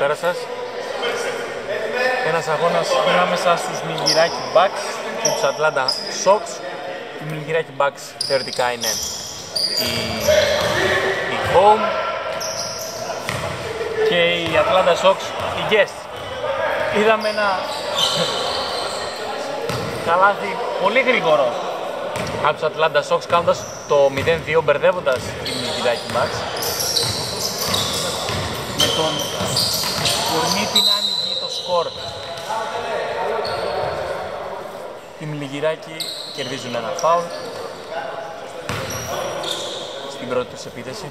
Καλησπέρα σας. Ένας αγώνας ανάμεσα στους Μιγυράκι Bucks και τους Atlanta Sox. Οι Μιγυράκι Bucks θεωρητικά είναι η home και οι Atlanta Sox οι guest. Είδαμε ένα καλάθι πολύ γρήγορο από τους Atlanta Sox κάνοντας το 0-2, μπερδεύοντας τη Μιγυράκι Bucks με τον Κορνίτη να ανοίγει το σκορ. Οι Μιγυράκι κερδίζουν ένα φάουλ στην πρώτη τους επίθεση.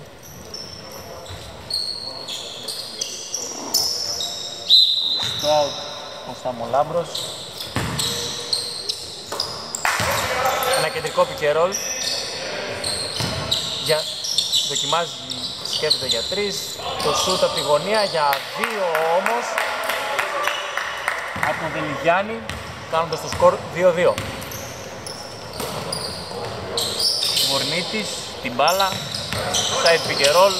Στοάουτ ο Σταμολάμπρος. Ένα κεντρικό πικερόλ. Δοκιμάζει, σκέφτεται για 3. Το σούτ από τη γωνία για 2 όμως από τον Δελιγιάννη, κάνοντας το σκορ 2-2. Βορνίτης, την μπάλα, side pick and roll,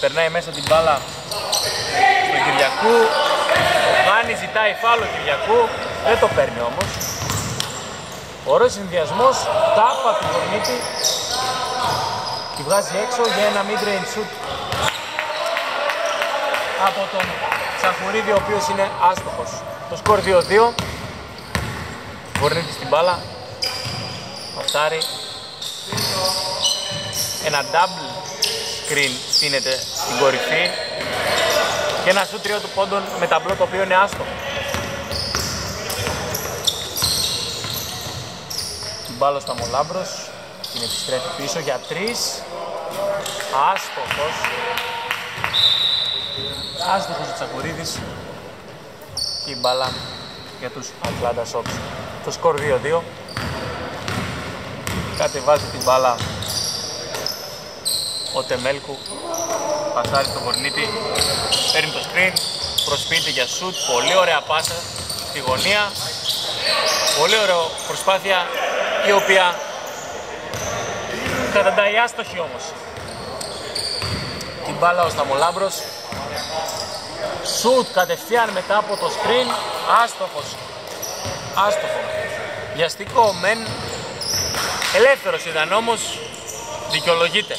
περνάει μέσα την μπάλα του Κυριακού, χάνει, ζητάει φάουλ ο Κυριακού, δεν το παίρνει όμως. Ωραίος συνδυασμός, τάπα του Βορνίτη, τη βγάζει έξω για ένα mid-range shoot από τον Τσαχουρίδη, ο οποίος είναι άστοχος. Το σκορ 2-2. Βορνίτης την μπάλα, πασάρει, ένα double screen στείνεται στην κορυφή και ένα shoot 3 του πόντων με ταμπλό, το οποίο είναι άστοχο. Την μπάλα στα Μολάμπρος, την επιστρέφει πίσω για 3. Άστοχος ο Τσακουρίδης και η μπάλα για τους Atlanta Sox. Το σκορ 2-2. Κατεβάζει την μπάλα ο Τεμέλκου, πασάρει στον Κορνίτη, παίρνει το screen, προσποιείται για shoot, πολύ ωραία πάσα στη γωνία, πολύ ωραία προσπάθεια, η οποία καταντάει άστοχη όμως. Την μπάλα ο Σταμολάμπρος, σουτ κατευθείαν μετά από το screen, άστοχο, βιαστικό μεν, ελεύθερος ήταν όμως, δικαιολογείται.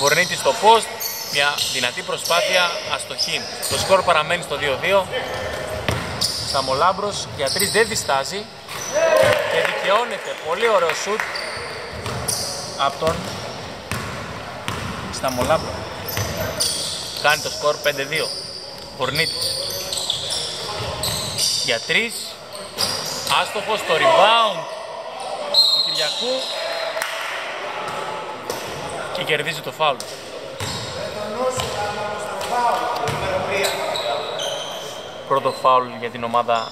Βορνίτης στο post, μια δυνατή προσπάθεια, αστοχή. Το σκορ παραμένει στο 2-2. Σταμολάμπρος για 3 δεν διστάζει και δικαιώνεται, πολύ ωραίο σουτ από τον Σταμολάμπρο. Κάνει το σκορ 5-2. Κορνίτης για 3. Άστοχος, το rebound του Κυριακού και κερδίζει το φάουλ. Πρώτο φάουλ για την ομάδα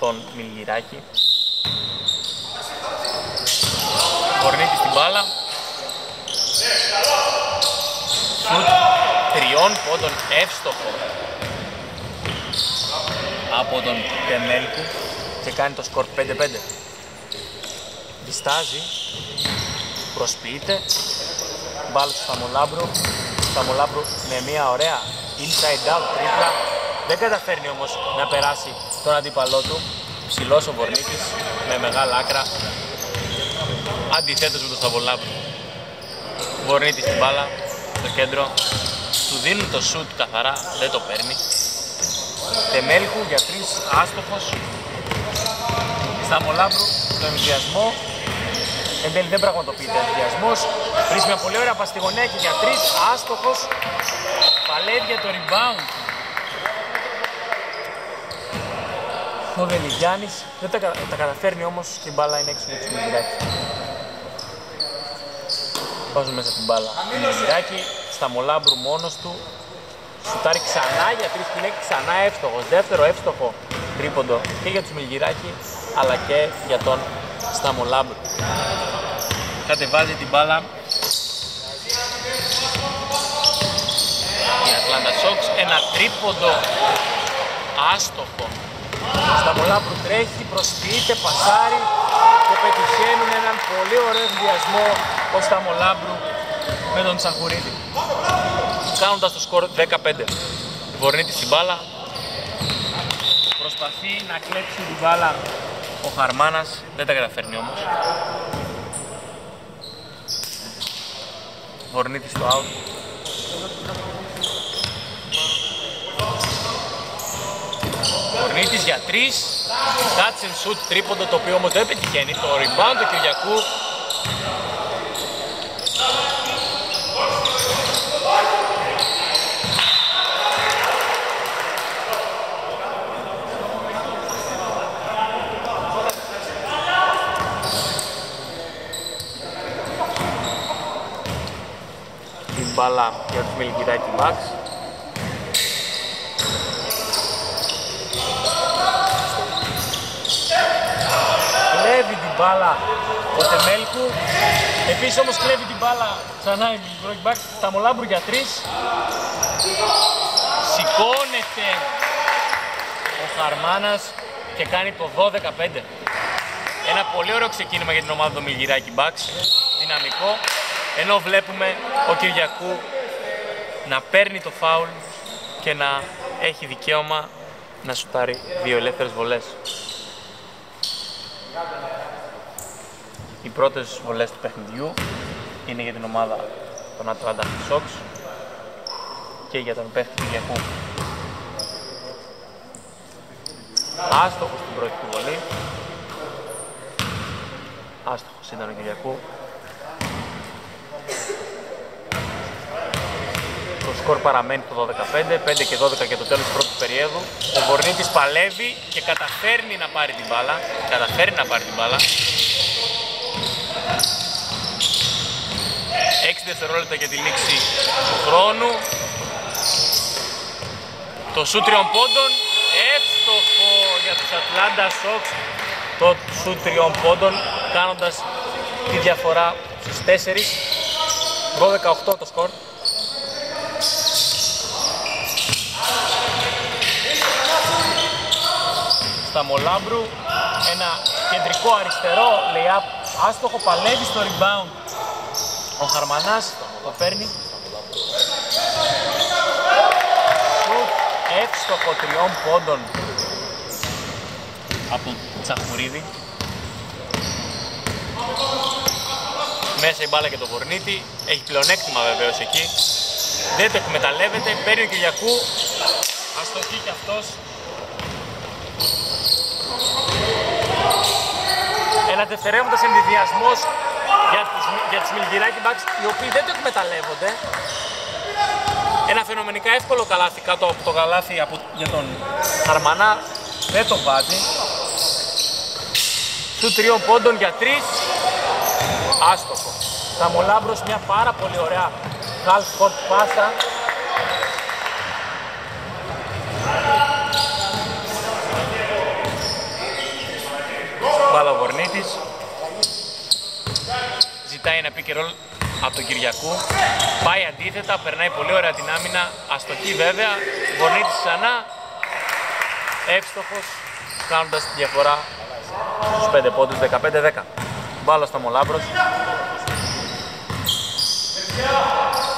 των Μιγυράκι. Κορνίτης την μπάλα. Σουτ 3 πόντων, εύστοχο από τον Τεμέλκου και κάνει το σκορ 5-5. Διστάζει, προσποιείται, μπάλα του Σταμολάμπρου. Σταμολάμπρου με μια ωραία inside out τρίπλα, δεν καταφέρνει όμως να περάσει τον αντίπαλό του. Ψηλός ο Βορνίτης με μεγάλα άκρα, αντιθέτως με τον Σταμολάμπρου. Βορνίτη στην μπάλα, στο κέντρο, του δίνουν το σουτ καθαρά, δεν το παίρνει. Τεμέλκου για 3, άστοχος. Σταμολάμπρου, τον ενδιασμό, εν τέλει δεν πραγματοποιείται ενδιασμός. Βρίσκει μια πολύ ωραία παστιγωνία και για 3, άστοχος. Παλεύει για το rebound ο Βελιγιάννης, δεν τα καταφέρνει όμως και η μπάλα είναι έξω για τους Μιγυράκι. Βάζουν μέσα την μπάλα ο Μιγυράκι, Σταμολάμπρου μόνος του, σουτάρει ξανά για 3 που είναι ξανά εύστοχος. Δεύτερο εύστοχο τρίποντο και για τους Μιγυράκι αλλά και για τον Σταμολάμπρου. Κατεβάζει την μπάλα η Atlanta Sox, ένα τρίποντο άστοχο. Σταμολάμπρου τρέχει, προσποιείται, πασάρει και πετυχαίνουν έναν πολύ ωραίο ενδιασμό ο Σταμολάμπρου με τον Τσαχουρίδη, κάνοντας το σκορ 15. Βορνίτης την μπάλα. Προσπαθεί να κλέψει την μπάλα ο Χαρμάνας, δεν τα καταφέρνει όμως. Βορνίτης στο out. Βορνίτης για 3. Touch and shoot τρίποντο, το οποίο όμως δεν πετυχαίνει. Το rebound του Κυριακού. Μπάλα για τους Μελικητάκη Μαξ. Κλέβει την μπάλα ο Τεμέλκου. Επίσης όμως κλέβει την μπάλα ξανά η Μπροκμπακ στα Μολάμπρου για 3. Σηκώνεται ο Χαρμάνας και κάνει το 12-15. Ένα πολύ ωραίο ξεκίνημα για την ομάδα του Μελικητάκη Μαξ. Δυναμικό. Ενώ βλέπουμε ο Κυριακού να παίρνει το φάουλ και να έχει δικαίωμα να σουτάρει δύο ελεύθερες βολές. Οι πρώτες βολές του παιχνιδιού είναι για την ομάδα των Atlanta Hawks και για τον παίχτη Κυριακού. Άστοχος την πρώτη του βολή. Άστοχος ήταν ο Κυριακού. Το σκορ παραμένει το 12-15, 5 και 12 για το τέλος του πρώτου περίοδου. Ο Βορνίτης παλεύει και καταφέρνει να πάρει την μπάλα. Έξι δευτερόλεπτα για τη λήξη του χρόνου. Το σουτ τριών πόντων, εύστοχο για τους Atlanta Hawks. Το σουτ τριών πόντων, κάνοντας τη διαφορά στους 4. 12-18 το σκορ. Στα Μολάμπρου, ένα κεντρικό αριστερό lay-up άστοχο, παλεύει στο rebound ο Χαρμανάς, το παίρνει. Εύστοχο τριών πόντων από Τσαχουρίδη. Μέσα η μπάλα και το Βορνίτη, έχει πλεονέκτημα βεβαίως εκεί. Δεν το εκμεταλλεύεται, παίρνει ο Κυριακού, αστοχή κι αυτός. Ένα δευτερεύοντας ενδιδιασμός για τις Μιλγυράκη Μπαξ, οι οποίοι δεν το εκμεταλλεύονται. Ένα φαινομενικά εύκολο καλάθι κάτω από το καλάθι για τον Χαρμανά, δεν το βάζει. Του τριών πόντων για 3. Άστοχο. Σαμολάμπρος, μια πάρα πολύ ωραία half-court πάσα. Μπάλα ο Βορνίτης. Ζητάει ένα pick and roll από τον Κυριακού. Πάει αντίθετα, περνάει πολύ ωραία την άμυνα. Αστοχή βέβαια. Βορνίτης ξανά. Εύστοχος, κάνοντας τη διαφορά στους 5 πόντους, 15-10. Μπάλα στα Μολάμπρος.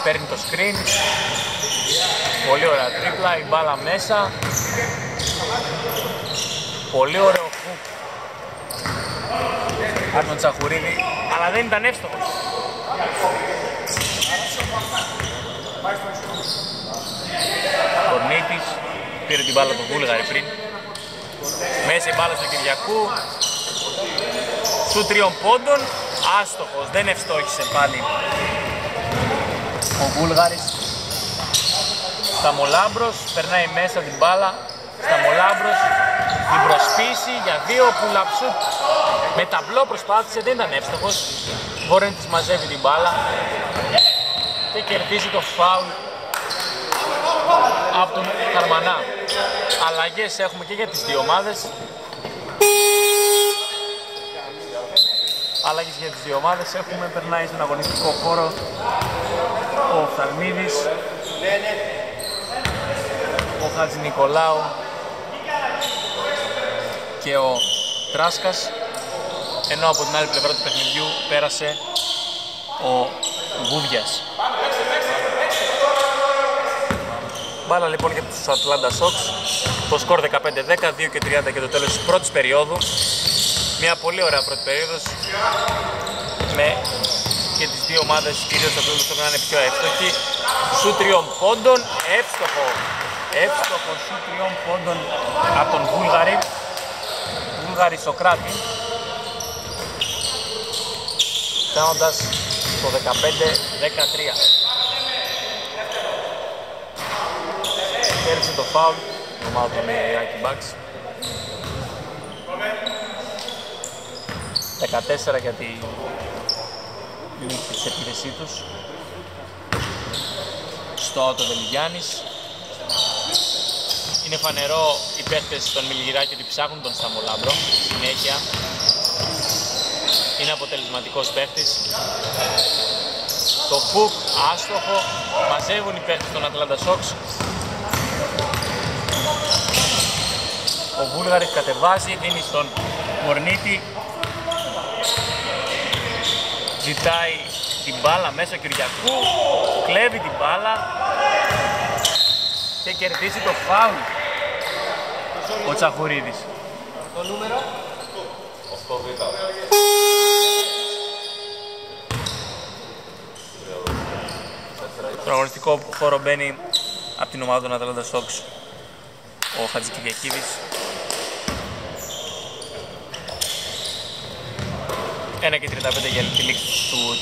Παίρνει το screen. Πολύ ωραία τρίπλα, η μπάλα μέσα. Πολύ ωραίο hook από τον Τσαχουρίδη, αλλά δεν ήταν εύστοχος. Κορνίτης πήρε την μπάλα του Βούλγαρη πριν. Μέσα η μπάλα στο Κυριακού. Του τριών πόντων, άστοχος, δεν ευστόχησε πάλι ο Βούλγαρης. Σταμολάμπρος, περνάει μέσα την μπάλα. Σταμολάμπρος, την προσπίση για δύο pull-up shoot. Με ταμπλό προσπάθησε, δεν ήταν εύστοχος. Μπορεί να της μαζεύει την μπάλα και κερδίζει το φάουλ από τον Χαρμανά. Αλλαγές έχουμε και για τις δύο ομάδες. Αλλαγές για τις δύο ομάδες έχουμε, περνάει στον αγωνιστικό χώρο ο Φθαλμίδης, ο Χατζηνικολάου και ο Τράσκας, ενώ από την άλλη πλευρά του παιχνιδιού πέρασε ο Βούβιας. Μπάλα λοιπόν για τους Atlanta Sox. Το σκορ 15-10, 2:30 και το τέλος της πρώτης περίοδου. Μια πολύ ωραία πρώτη περίοδος με και τις δύο ομάδες κυρίως θα πρέπει να είναι πιο εύστοχοι. Σου τριών πόντων, εύστοχο. Εύστοχο σου τριών πόντων από τον Βούλγαρη Σοκράτη. Φτάνοντας το 15-13. Κέρδισε το φάουλ, η ομάδα των Άκη Μπαξ. 14 για τη νίκη της επίθεσή τους. Στο το Δελιγιάννης. Είναι φανερό οι παίχτες των Μιλγυράκη ότι ψάχνουν τον Σταμολάμπρο συνέχεια. Είναι αποτελεσματικός παίχτης. Το Κουκ άστοχο, μαζεύουν οι παίχτες των Ατλάντα Σόξ. Ο Βούλγαρης κατεβάζει, δίνει στον Μορνίτη. Ζητάει την μπάλα μέσω Κυριακού, κλέβει την μπάλα και κερδίζει το φάουλ ο Τσαχουρίδης. Το νούμερο 8. Στον αγωνιστικό χώρο μπαίνει από την ομάδα των Ατλάντα Σόξ ο Χατζικυριακίδης. 1 και 35 για τη λήξη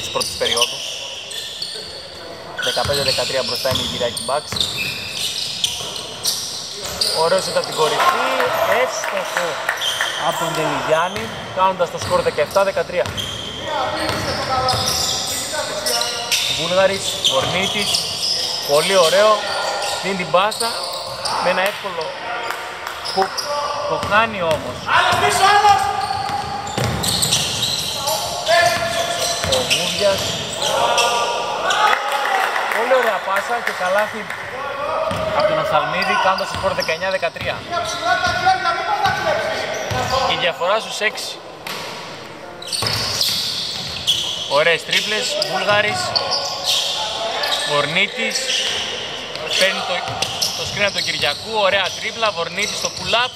της πρώτης περίοδου. 15-13 μπροστά είναι η Μιλγυράκη Μπαξ. Ωραίο σουτ από την κορυφή, εύστοχο από τον Δελιγιάννη, κάνοντας το σκορ 17-13. Βούλγαρης, Βορνίτης, πολύ ωραίο, δίνει την πάσα με ένα εύκολο που το χάνει όμως. Ο Γούδιας. Πολύ ωραία πάσα και καλάθι από τον Οφθαλμίδη, κάνοντας το σκορ 19-13. Η διαφορά στους 6. Ωραίες τρίπλες, Βούλγαρης, Βορνίτης, παίρνει το σκρίνο του Κυριακού, ωραία τρίπλα, Βορνίτης στο pull-up,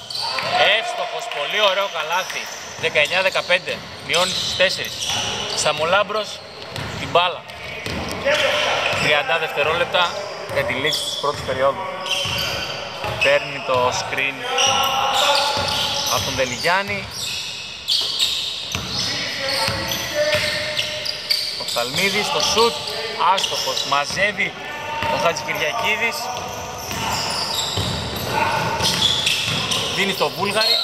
εύστοχος, πολύ ωραίο καλάθι. 19-15, μειώνει στους 4. Σταμολάμπρος, την μπάλα. 30 δευτερόλεπτα για τη λήξη της πρώτης περίοδου. Παίρνει το screen από τον Δελιγιάννη. Ο Ψαλμίδης στο σουτ, άστοχος, μαζεύει ο Χατζικυριακίδης. Δίνει το Βούλγαρη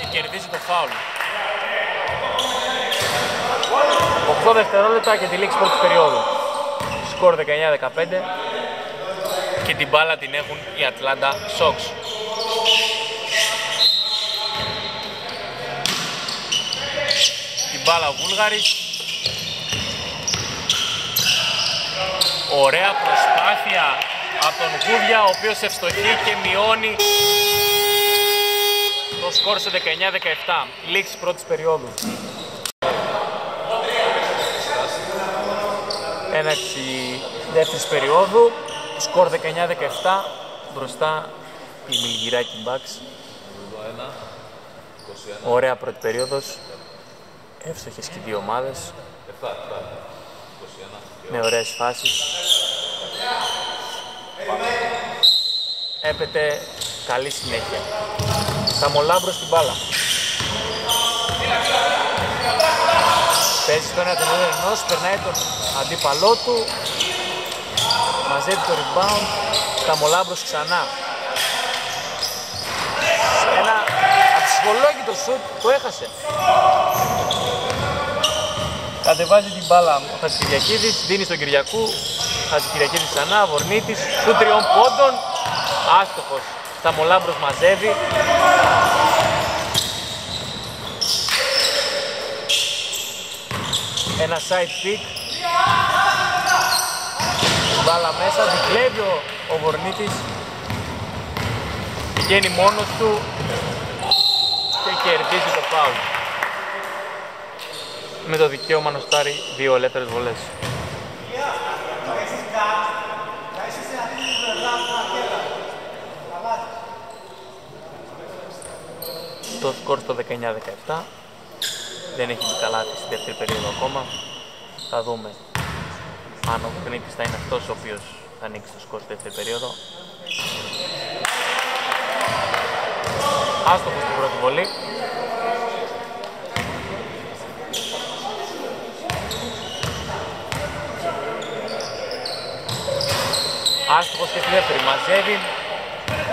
και κερδίζει το φάουλ. 8 δευτερόλεπτα και τη λήξη πρώτης περίοδου. Σκορ 19-15 και την μπάλα την έχουν οι Ατλάντα Σόξ. Την μπάλα ο Βούλγαρης. Ωραία προσπάθεια από τον Γούδια, ο οποίος ευστοχεί και μειώνει το σκορ σε 19-17. Λήξη πρώτης περίοδου. 1-6 δεύτερης περίοδου, σκορ 19-17, μπροστά η Μιλγυράκη Μπαξ. Ωραία πρώτη περίοδος, εύστοχες και δύο ομάδες, με ωραίες φάσεις. Έπεται καλή συνέχεια. Σταμολάμπρος στην μπάλα. Παίζει τον ένα τον ενός, περνάει τον αντίπαλό του, μαζεύει το rebound, Σταμολάμπρος ξανά. Ένα αψυχολόγητο σουτ, το έχασε. Κατεβάζει την μπάλα ο Χατζικυριακίδης, δίνει στον Κυριακού, Χατζικυριακίδης ξανά, Βορνίτης, του τριών πόντων, άστοχος. Σταμολάμπρος μαζεύει. Ένα side pick, μπάλα μέσα, δικλέβει ο Βορνίτης, πηγαίνει μόνος του και κερδίζει το φάουλ. Με το δικαίωμα να στάρει δύο ελεύθερες βολές. Το σκορ στο 19-17. Δεν έχει μπει καλά τη δεύτερη περίοδο ακόμα. Θα δούμε αν ο Κνίτης θα είναι αυτός ο οποίος θα ανοίξει το σκορ στη δεύτερη περίοδο. Άστοχο στην πρώτη βολή. Άστοχος και τη δεύτερη. Μαζεύει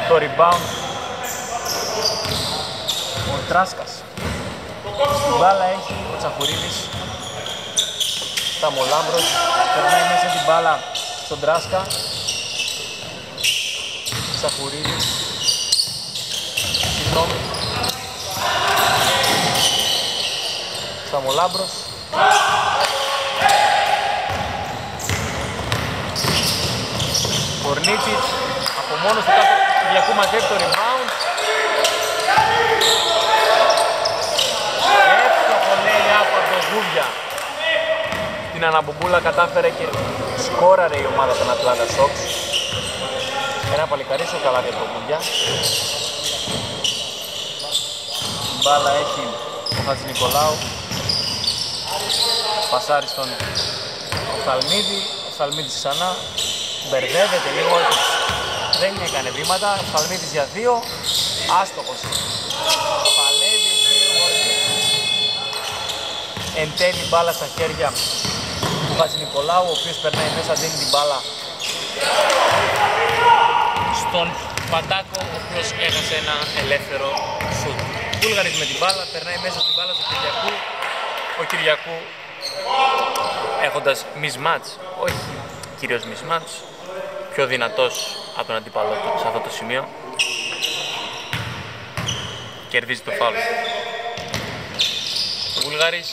το rebound ο Τράσκας. Στην μπάλα έχει ο Τσαχουρίδης. Σταμολάμπρος περνάει μέσα την μπάλα στον Τράσκα. Τσαχουρίδης. Συγγνώμη. Σταμολάμπρος. Κορνίτης από μόνος του Κυριακού μαζεύει το rebound. Εύστοχο λέει από τα Ζούβια. Στην αναμπομπούλα κατάφερε και σκόραρε η ομάδα των Ατλάντα Σοξ. Ένα παλικαρίσιο καλά για το Ζούβια. Μπάλα έχει ο Χατζηνικολάου. Πασάρι στον Θαλμίδη. Ο Θαλμίδης ξανά. Μπερδεύεται λίγο, δεν έκανε βήματα. Φαλμίτης για δύο, άστοχος. Παλεύει ο Φαλμίτης. Εν τέλει μπάλα στα χέρια του Χατζηνικολάου, ο οποίος περνάει μέσα, δίνει την μπάλα στον Παντάκο, ο οποίος έχασε ένα ελεύθερο σουτ. Βούλγαρης με την μπάλα, περνάει μέσα στην μπάλα του Κυριακού. Ο Κυριακού έχοντας mismatch, όχι κυρίως mismatch, πιο δυνατός από τον αντίπαλό του σε αυτό το σημείο, κερδίζει το φάουλ. Βούλγαρης,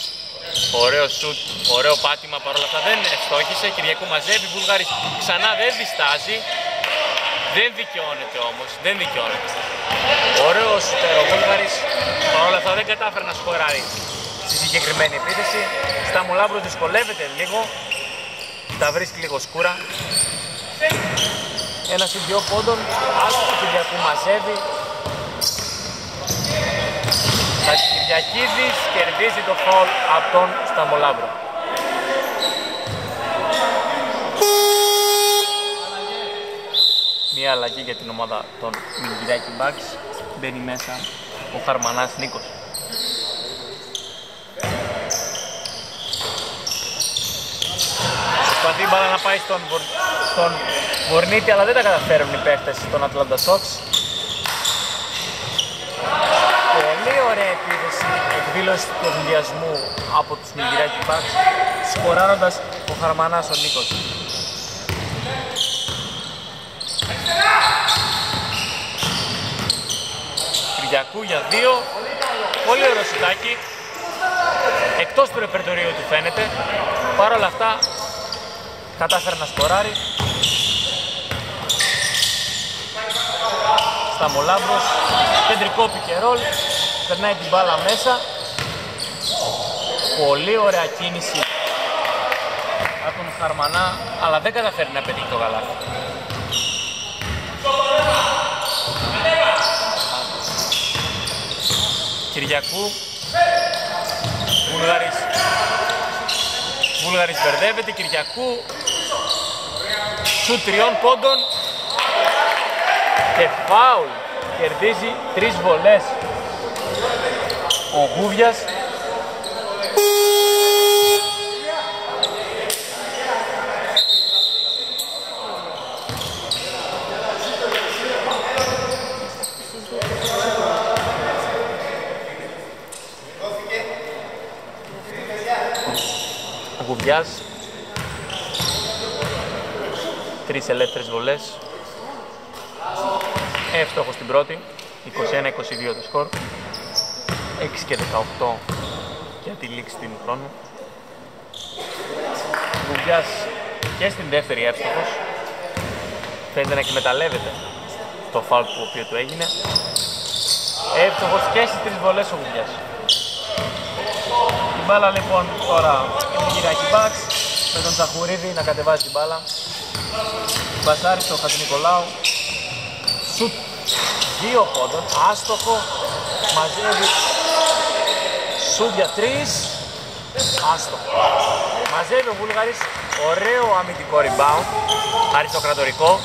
ωραίο σουτ, ωραίο πάτημα, παρόλα αυτά δεν ευστόχησε. Κυριακού μαζεύει, Βούλγαρης ξανά δεν διστάζει, δεν δικαιώνεται όμως, δεν δικαιώνεται. Ωραίο σουτ ο Βούλγαρης, παρόλα αυτά δεν κατάφερε να σκοράρει στη συγκεκριμένη επίθεση. Σταμουλάμπρος δυσκολεύεται λίγο, τα βρίσκει λίγο σκούρα. Ένας ή δυο πόντων, άστοχο του Κυριακού μαζεύει. Χατζηκυριακίδης κερδίζει το φαουλ από τον Σταμολάμπρο. Μία αλλαγή για την ομάδα των Μιγκυράκη Μπακς. Μπαίνει μέσα ο Χαρμανάς Νίκος. Προσπαθεί η μπάλα να πάει στον Βορνίτη, αλλά δεν τα καταφέρουν οι παίχτες των Atlanta Sox. Πολύ ωραία επίδεση, εκδήλωση του ενδιασμού από τους Μιγκυράκη Μπακς, σκοράροντας ο Χαρμανάς ο Νίκος. Κυριακού για δύο, πολύ ωραίο σουτάκι, εκτός του ρεπερτορίου του φαίνεται, παρόλα αυτά κατάφερε να σκοράρει. Σταμολάμπρος, κεντρικό πικερόλ, περνάει την μπάλα μέσα. Πολύ ωραία κίνηση από τον Χαρμανά, αλλά δεν καταφέρει να πετύχει το γαλάτι. Κυριακού, Βουλγαρής. Βουλγαρής μπερδεύεται, Κυριακού σου τριών πόντων και φάουλ, κερδίζει τρεις βολές ο Γούβιας. Ο Γουβιάς, τρεις ελεύθερες βολές. Εύστοχο στην πρώτη, 21-22 το σκορ, 6 και 18 για τη λήξη του ημιχρόνου. Βουμπιάς και στην δεύτερη εύστοχος, θέλετε να εκμεταλλεύεται το φάουλ που οποίο του έγινε. Εύστοχος και στις τρεις βολές ο Βουμπιάς. Η μπάλα λοιπόν τώρα είναι γύρω εκεί μπαξ, με τον Τσαχουρίδη να κατεβάζει την μπάλα. Μπασάρι στο Χατζηνικολάου. Σουτ 2 πόντων, άστοχο, μαζεύει σούτια 3, άστοχο. Μαζεύει ο Βούλγαρης, ωραίο αμυντικό rebound, αριστοκρατορικό.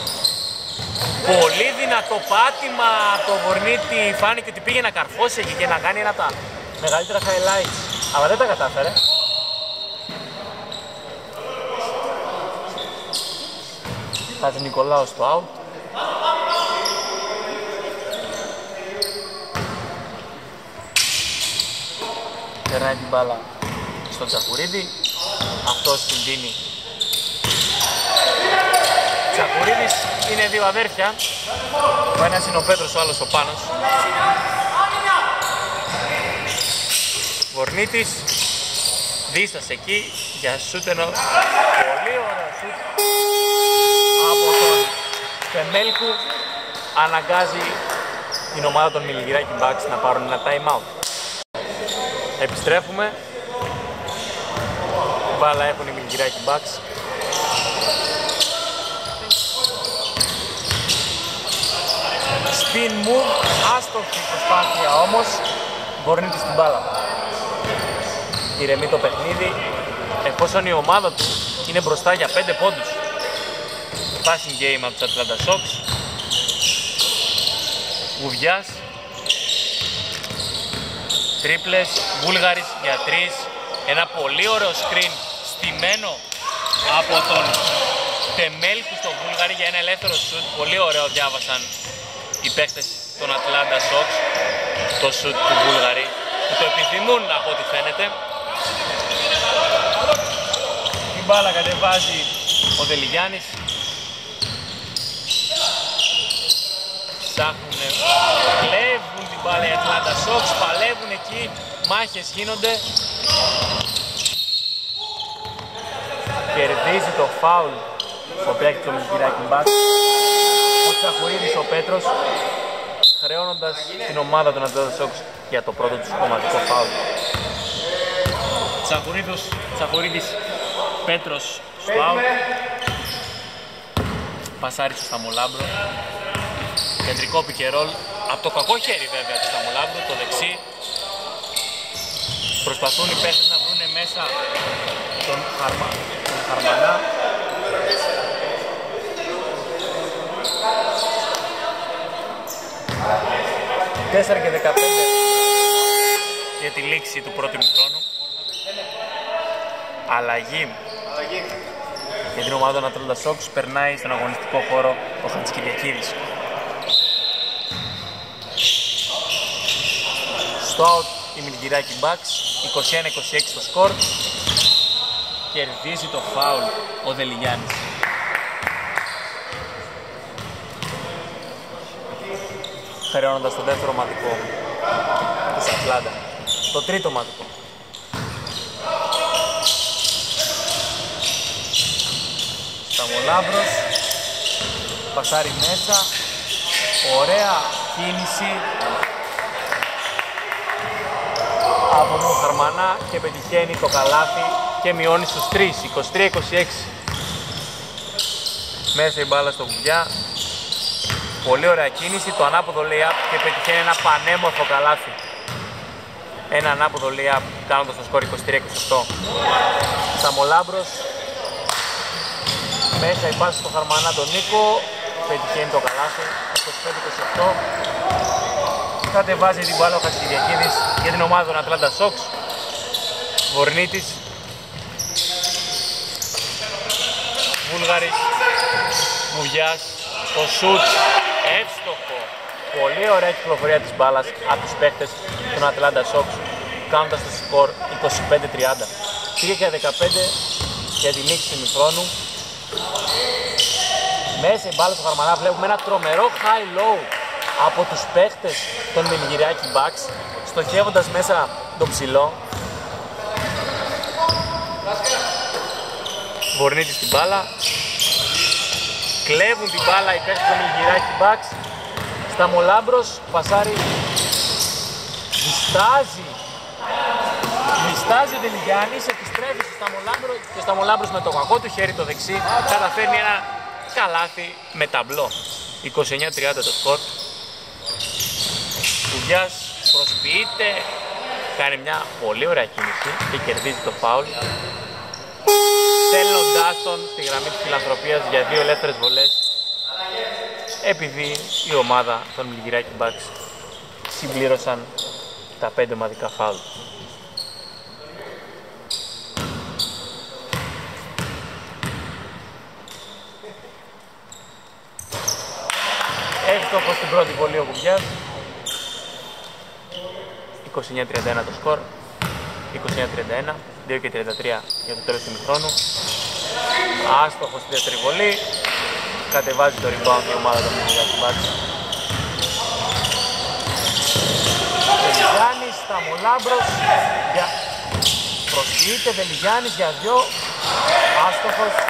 Πολύ δυνατό πάτημα από τον Βορνίτη, φάνηκε ότι πήγε να καρφώσει εκεί και να κάνει ένα από τα μεγαλύτερα highlights, αλλά δεν τα κατάφερε. Χάζει Νικολάου στο out. Περνάει την μπάλα στον Τσακουρίδη. Αυτός την δίνει. Τσακουρίδης είναι δύο αδέρφια. Ο ένας είναι ο Πέτρος, ο άλλος ο Πάνος. Βορνίτης. Δίστασε εκεί για σούτενο. Πολύ ωραίο σούτ. Από τον Φεμέλκου αναγκάζει την ομάδα των Μιλιγυράκη Bucks να πάρουν ένα time out. Επιστρέφουμε. Μπάλα έχουν οι Μιλιγυράκη Bucks. Spin move, άστοχη προσπάθεια όμως. Βορνίτη στην μπάλα. Ηρεμεί το παιχνίδι, εφόσον η ομάδα του είναι μπροστά για 5 πόντους. Passing game από τους Atlanta Sox. Γουβιάς. Τρίπλες, Βούλγαρης για 3. Ένα πολύ ωραίο screen στημένο από τον Τεμέλκου στο Βούλγαρη για ένα ελεύθερο shoot. Πολύ ωραίο διάβασαν οι παίκτες των Atlanta Sox το shoot του Βούλγαρη, που το επιθυμούν από ό,τι φαίνεται. Την μπάλα κατεβάζει ο Δελιγιάννης. Ψάχνουνε, κλέβουν την μπάλα οι Atlanta Sox, παλεύουν εκεί, μάχες γίνονται. Κερδίζει το φάουλ στο παίκτη του Μιλιγυράκη Bucks, ο Τσακουρίδης ο Πέτρος, χρεώνοντας την ομάδα των Atlanta Sox για το πρώτο τους κομματικό φάουλ. Τσακουρίδης Πέτρος στο out. Πασάρισε στα Μολάμπρο. Κεντρικό πικερόλ, από το κακό χέρι βέβαια του Σταμολάμπρου, το δεξί. Προσπαθούν οι παίχτες να βρουν μέσα τον Χαρμανά. Τέσσερα και 15 για τη λήξη του πρώτου μηχρόνου. Αλλαγή για την ομάδα των Atlanta Sox, περνάει στον αγωνιστικό χώρο ο Χατζικυριακίδης. Στο out η Μιλιγυράκη Bucks, 21-26 το σκορ. Κερδίζει το φάουλ ο Δελιγιάννης. Χρεώνοντας το δεύτερο ματικό της Ατλάντα. Το τρίτο ματικό. Σταμολάβρος, πασάρι μέσα, ωραία κίνηση από τον Χαρμανά και πετυχαίνει το καλάθι και μειώνει στους 3, 23-26. Μέσα η μπάλα στο κουμπιά, πολύ ωραία κίνηση, το ανάποδο lay-up και πετυχαίνει ένα πανέμορφο καλάθι. Ένα ανάποδο lay-up κάνοντας το σκορ 23-28. Σταμολάμπρος, μέσα η μπάλα στο Χαρμανά τον Νίκο, πετυχαίνει το καλάθι, 25-28. Κατεβάζει την μπάλα ο Χατζηδιακίδης για την ομάδα των Atlanta Sox. Βορνίτης, Βούλγαρης, Μουγιάς, το σουτ εύστοχο. Πολύ ωραία κυκλοφορία της μπάλας από τους παίκτες των Atlanta Sox, κάνοντας το σκορ 25-30. 3-15 για τη λήξη του μηχρόνου. Μέσα η μπάλα του Χαρμανά, βλέπουμε ένα τρομερό high-low από τους παίχτες των Μιλιγυράκη Bucks, στοχεύοντας μέσα τον ψηλό. Βορνίτης την μπάλα, κλέβουν την μπάλα οι παίχτες των Μιλιγυράκη Bucks. Σταμολάμπρος, πασάρι, διστάζει ο Δελιγιάννης, επιστρέφει στο Σταμολάμπρο και ο Σταμολάμπρος με το κακό του χέρι το δεξί καταφέρνει ένα καλάθι με ταμπλό. 29-30 το σκορ. Κουγιάς προσποιείται, κάνει μια πολύ ωραία κίνηση και κερδίζει το φάουλ, στέλνοντάς τον στη γραμμή της φιλανθρωπίας για δύο ελεύθερες βολές, επειδή η ομάδα των Μιλγυράκη Μπακς συμπλήρωσαν τα 5 ομαδικά φάουλ. Εύστοχος στην πρώτη βολή ο Κουγιάς. 29-31 το σκορ, 29-31, 2 και 33 για το τέλος του ημιχρόνου. Άστοχο στη δεύτερη βολή, κατεβάζει το rebound η ομάδα των Μιλγυράκη Μπακς. Βελιγιάννης στα Μολάμπρος, προσφύγεται Βελιγιάννης για δυο, άστοχος.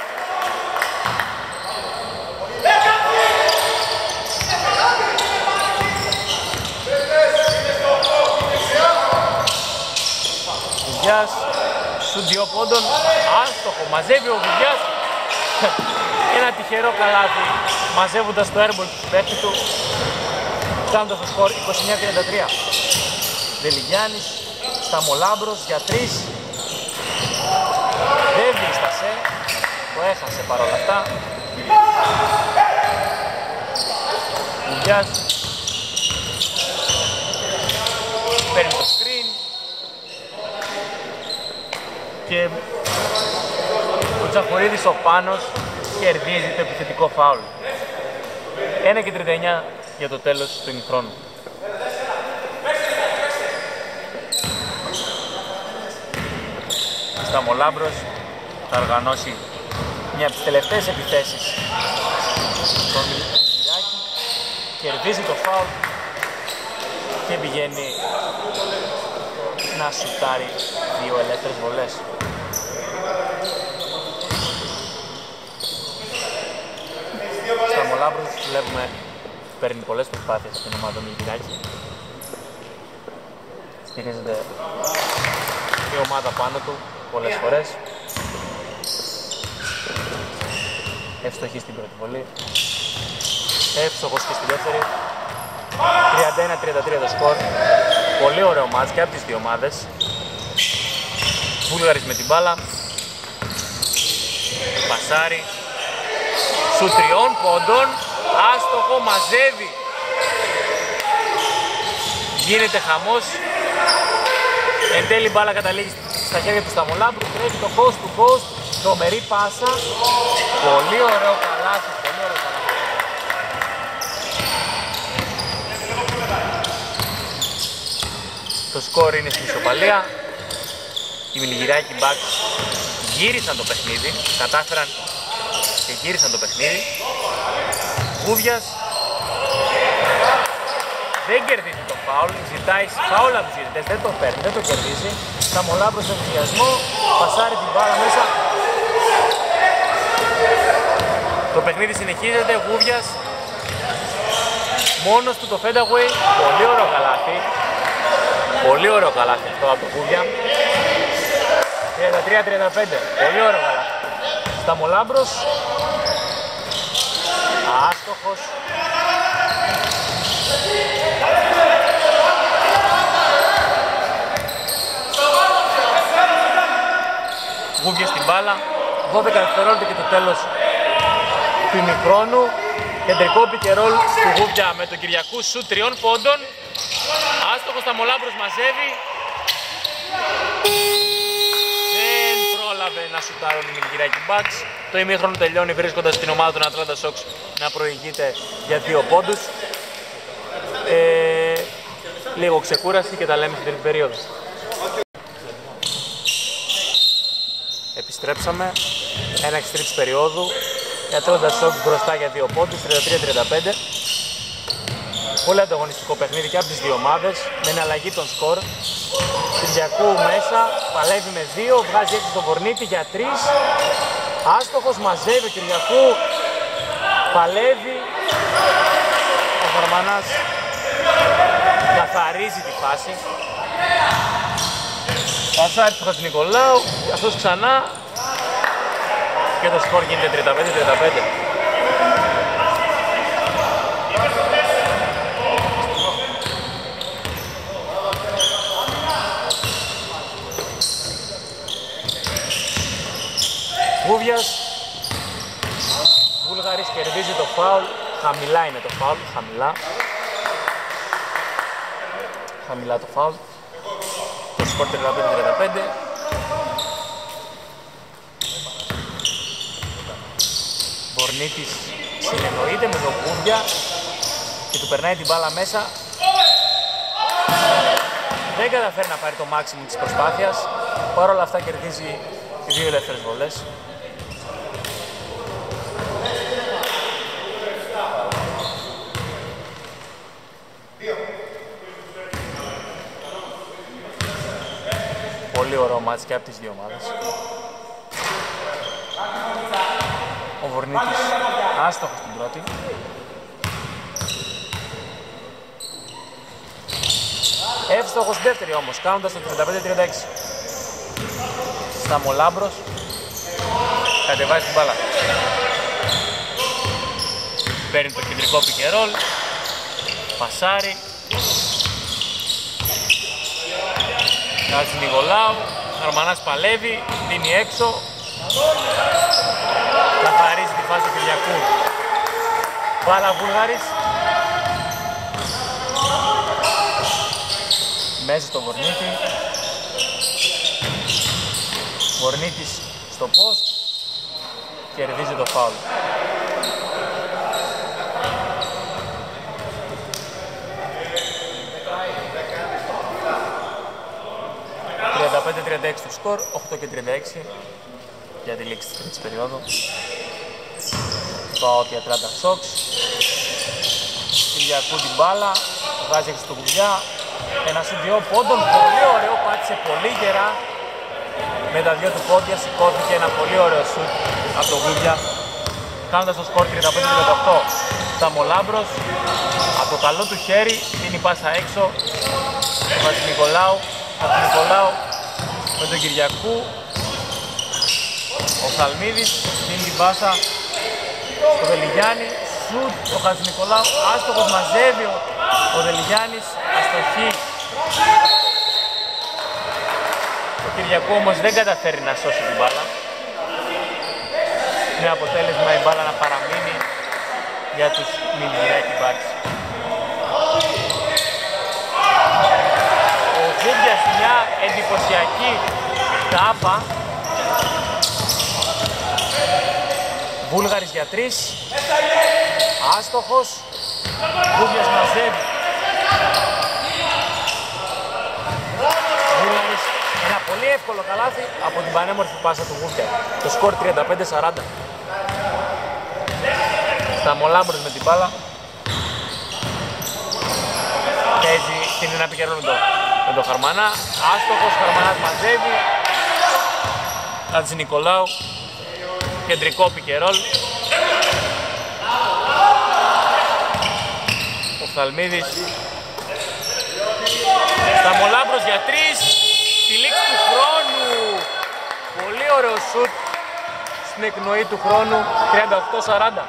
Κουγιάς, στους 2 πόντων, άστοχο, μαζεύει ο Κουγιάς ένα τυχερό καλάθι, μαζεύοντας το airball του παίκτη του, φτάνοντας το σκορ 29-33. Βελιγιάννης, Σταμολάμπρος για 3, δεν δίστασε, το έχασε παρόλα αυτά. Κουγιάς παίρνει το screen και ο Τσαχουρίδης ο Πάνος κερδίζει το επιθετικό φάουλ. 1 και 39 για το τέλος του ημιχρόνου. Σταμολάμπρος θα οργανώσει μια από τις τελευταίες επιθέσεις στον Μιλγυράκη, κερδίζει το φάουλ και πηγαίνει να σουτάρει δύο ελεύθερες βολές. Σταμολάμπρος βλέπουμε παίρνει πολλές προσπάθειες στην ομάδα του Μιλγυράκη, στηρίζεται η ομάδα πάνω του πολλές φορές. Ευστοχή στην πρώτη βολή, εύστοχος και στη δεύτερη. 31-33 το σκορ. Πολύ ωραίο μάτς και από τις δύο ομάδες. Βούλγαρης με την μπάλα, πασάρι σου 3 πόντων, άστοχο, μαζεύει, γίνεται χαμός. Εν τέλει η μπάλα καταλήγει στα χέρια του Σταμολάμπρου, τρέχει το coast to coast, τρομερή πάσα, πολύ ωραίο καλάθι, πολύ ωραίο καλάθι. Το σκορ είναι στην ισοπαλία, οι Μιλγυράκη Μπακς γύρισαν το παιχνίδι, κατάφεραν και γύρισαν το παιχνίδι. Γούβιας δεν κερδίζει το φάουλ, ζητάει φάουλ από τους γυριτές, δεν το παίρνει, δεν το κερδίζει. Σταμολάμπρος σε ενθουσιασμό, πασάρει την μπάλα μέσα. Το παιχνίδι συνεχίζεται, Γούβιας μόνος του το fadeaway, πολύ ωραίο καλάθι. Πολύ ωραίο καλάθι αυτό από το Γούβια. 33-35, πολύ ωραίο καλάθι. Σταμολάμπρος, άστοχος. Γούβια στην μπάλα, 12 δευτερόλεπτα και το τέλος του ημιχρόνου. Κεντρικό pick and roll του Γούβια με τον Κυριακού σου 3 πόντων. Άστοχος, Σταμολάμπρος μαζεύει. Δεν πρόλαβε να σουτάρουν οι Μιλγυράκη Μπακς. Το ημίχρονο τελειώνει βρίσκοντας την ομάδα των Ατλάντα Σόξ να προηγείται για 2 πόντους. Λίγο ξεκούραση και τα λέμε στην τρίτη περίοδο. Επιστρέψαμε, 1-6 τρίτης περίοδου, η Ατλάντα Σόξ μπροστά για 2 πόντους, 33-35. Πολύ ανταγωνιστικό παιχνίδι και από τις δύο ομάδες, με εναλλαγή των σκορ. Κυριακού μέσα, παλεύει με 2, βγάζει έξω τον Κορνίτη για 3. Άστοχος, μαζεύει ο Κυριακού, παλεύει. Ο Βαρμανάς καθαρίζει τη φάση. Πασάρι του Χατζηνικολάου, αυτός ξανά και το σκορ γίνεται 35-35. Κούβιας. Βούλγαρης κερδίζει το φάουλ. Χαμηλά είναι το φάουλ. Χαμηλά. Χαμηλά το φάουλ. Το σκορ 35-35. Μπορνίτης συνεννοείται με τον Κούβια και του περνάει την μπάλα μέσα. Δεν καταφέρει να πάρει το μάξιμουμ της προσπάθειας. Παρ' όλα αυτά κερδίζει δύο ελεύθερες βολές. Πολύ ωραίο μάτς και από τις δύο ομάδες. Ο Βορνίτης άστοχος την πρώτη. Εύστοχος στην δεύτερη όμως, κάνοντας το 35-36. Σταμολάμπρος κατεβάζει την μπάλα. Παίρνει το κεντρικό πικερόλ. Πασάρι. Κάζει Νικολάου. Αρμανάς παλεύει, δίνει έξω. Καθαρίζει τη φάση του Κυριακού. Μπάλα Βούλγαρης. Μέσα στο Βορνίτη. Βορνίτης στο post. Κερδίζει το φάουλ. Το 35-36 το σκορ, 8 και 36 για τη λήξη της τρίτης περίοδου. Πάω για 30 Sox. Κυριακού την μπάλα, βγάζει έξω το Κουλιά. Ένα σου δυο πόντων, πολύ ωραίο, πάτησε πολύ γερά. Με τα δυο του πόντια σηκώθηκε ένα πολύ ωραίο σουτ από τον Γούγια, κάνοντας το σκορ 35-38. Σταμολάμπρος, από το καλό του χέρι, δίνει πάσα έξω. Βάζει Νικολάου, από τον Νικολάου με τον Κυριακού. Ο Θαλμίδης δίνει την πάσα στο Δελιγιάννη. Σουτ, ο Χατζη Νικολάου, άστοχος, μαζεύει ο Δελιγιάννης, αστοχή. Ο Κυριακού όμως δεν καταφέρει να σώσει την μπάλα, με αποτέλεσμα η μπάλα να παραμείνει για τους Μιλγυράκη Μπάρτς. Ο Κούμπιας μια εντυπωσιακή τάπα. Βούλγαρης για τρεις. Άστοχος. Κούμπιας μαζεύει. Βούλγαρης, ένα πολύ εύκολο καλάθι από την πανέμορφη πάσα του Κούμπια. Το σκορ 35-40. Σταμολάμπρος με την μπάλα. Παίζει την ένα πικερό με τον Χαρμανά. Άστοχος, Χαρμανάς μαζεύει. Χατζη Νικολάου. Κεντρικό πικερόλ. Ο Θαλμίδης. Σταμολάμπρος για τρεις. Στη λήξη του χρόνου. Πολύ ωραίο σουτ στην εκνοή του χρόνου. 38-40.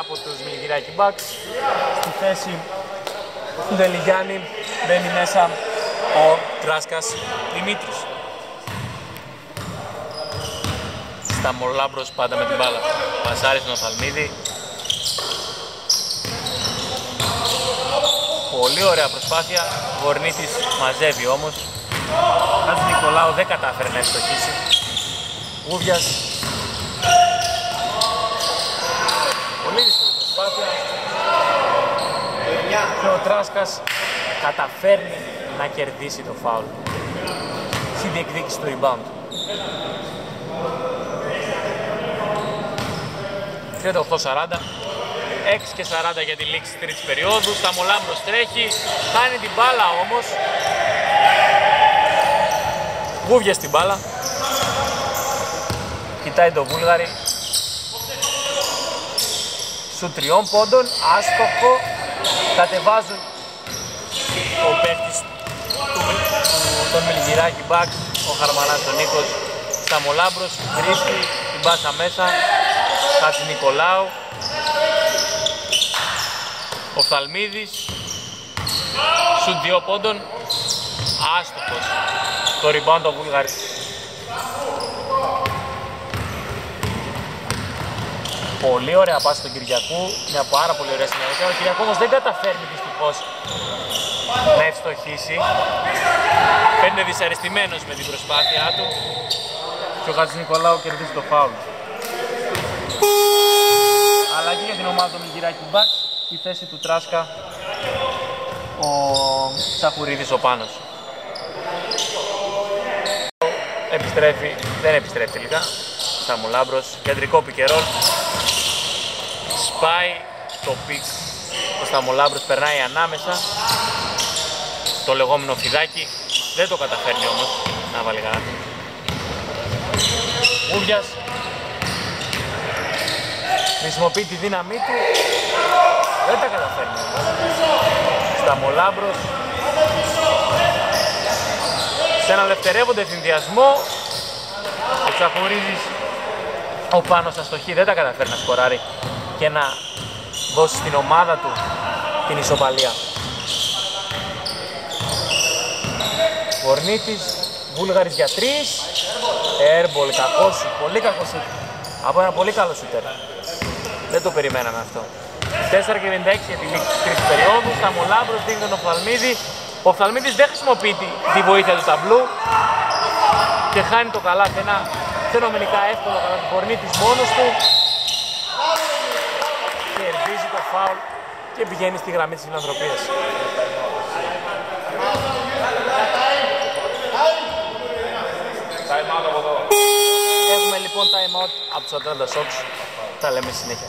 Από τους Μιλγυράκη Μπακς. Στη θέση του Δελιγιάννη μπαίνει μέσα ο Τράσκας Δημήτρης. Σταμολάμπρος πάντα με την μπάλα. Πασάρι στον Θαλμίδη. Πολύ ωραία προσπάθεια. Βορνίτης μαζεύει όμως. Χατζη Νικολάου δεν κατάφερε να ευστοχίσει. Ούβιας. Και ο Τράσκας καταφέρνει να κερδίσει το φάουλ στη διεκδίκηση του rebound. 38-40, 6 και 40 για τη λήξη της τρίτης περίοδου. Σταμολάμπρος τρέχει, χάνει την μπάλα όμως. Γούβια στην μπάλα. Κοιτάει το Βούλγαρη. Σου τριών πόντων, άστοχο, κατεβάζουν ο παίκτης τον Μιλγυράκη Μπακς, ο Χαρμανάς τον Νίκος. Σταμολάμπρος βρίσκει την μπάσα μέσα. Χατζηνικολάου. Ο Θαλμίδης. Σουτ 2 πόντων. Άστοχος. Το rebound του Βουλγαρίου. Πολύ ωραία πάση του Κυριακού. Μια πάρα πολύ ωραία συνεργασία. Ο Κυριακού όμως δεν καταφέρνει δυστυχώς να ευστοχίσει. Φαίνεται δυσαρεστημένος με την προσπάθειά του. Και ο Χατζηνικολάου κερδίζει το φάουλ. Αλλά και για την ομάδα του Μιγυράκη Μπακ, η θέση του Τράσκα, ο Τσαχουρίδης ο Πάνος. Επιστρέφει, δεν επιστρέφει τελικά. Σαμουλάμπρος, κεντρικό πικερόλ. Σπάει το πικ. Ο Σαμουλάμπρος περνάει ανάμεσα. Το λεγόμενο φιδάκι. Δεν το καταφέρνει όμως να βάλει καλά. Ούβιας. Χρησιμοποιεί τη δύναμή του. Δεν τα καταφέρνει. Σταμολάμπρος. Σε έναν ελευθερεύοντα ευθυνδιασμό. Ο Τσαχουρίδης ο Πάνος αστοχή. Δεν τα καταφέρνει να σκοράρει και να δώσει στην ομάδα του την ισοπαλία. Βορνίτης, Βούλγαρης για 3. Airball, κακό σου, πολύ κακό σου. Από ένα πολύ καλό σούτερ. Δεν το περιμέναμε αυτό. 4,96 για την τρίτη περίοδου. Σταμολάμπρος δίνει τον Οφθαλμίδη. Ο Οφθαλμίδης δεν χρησιμοποιεί τη βοήθεια του ταμπλού και χάνει το καλάθι. Ένα φαινομενικά εύκολο καλάθι. Κορνίτης μόνος του. Κερδίζει το φάουλ και πηγαίνει στη γραμμή της φιλανθρωπίας. Έχουμε λοιπόν time out από τους Atlanta Sox. Τα λέμε συνέχεια.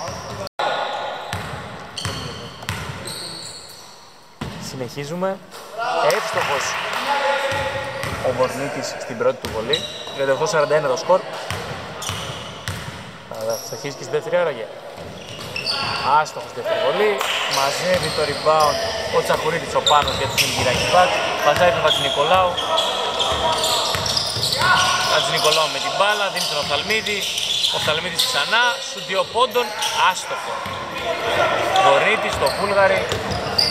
Συνεχίζουμε. Εύστοχος ο Βορνίτης στην πρώτη του βολή. 38-41 το σκορ. Αλλά θα αρχίσει και στη δεύτερη άραγε. Άστοχος δεύτερη βολή. Μαζεύει το rebound ο Τσαχουρίδης ο Πάνος για τους Μιγυράκη Μπακ. Παζάει τον Χατζηνικολάου. Χατζηνικολάου με την μπάλα, δίνει τον Οφθαλμίδη. Ο Οφθαλμίδης ξανά, σου 2 πόντων, άστοχο. Βορνίτης το Βούλγαρη.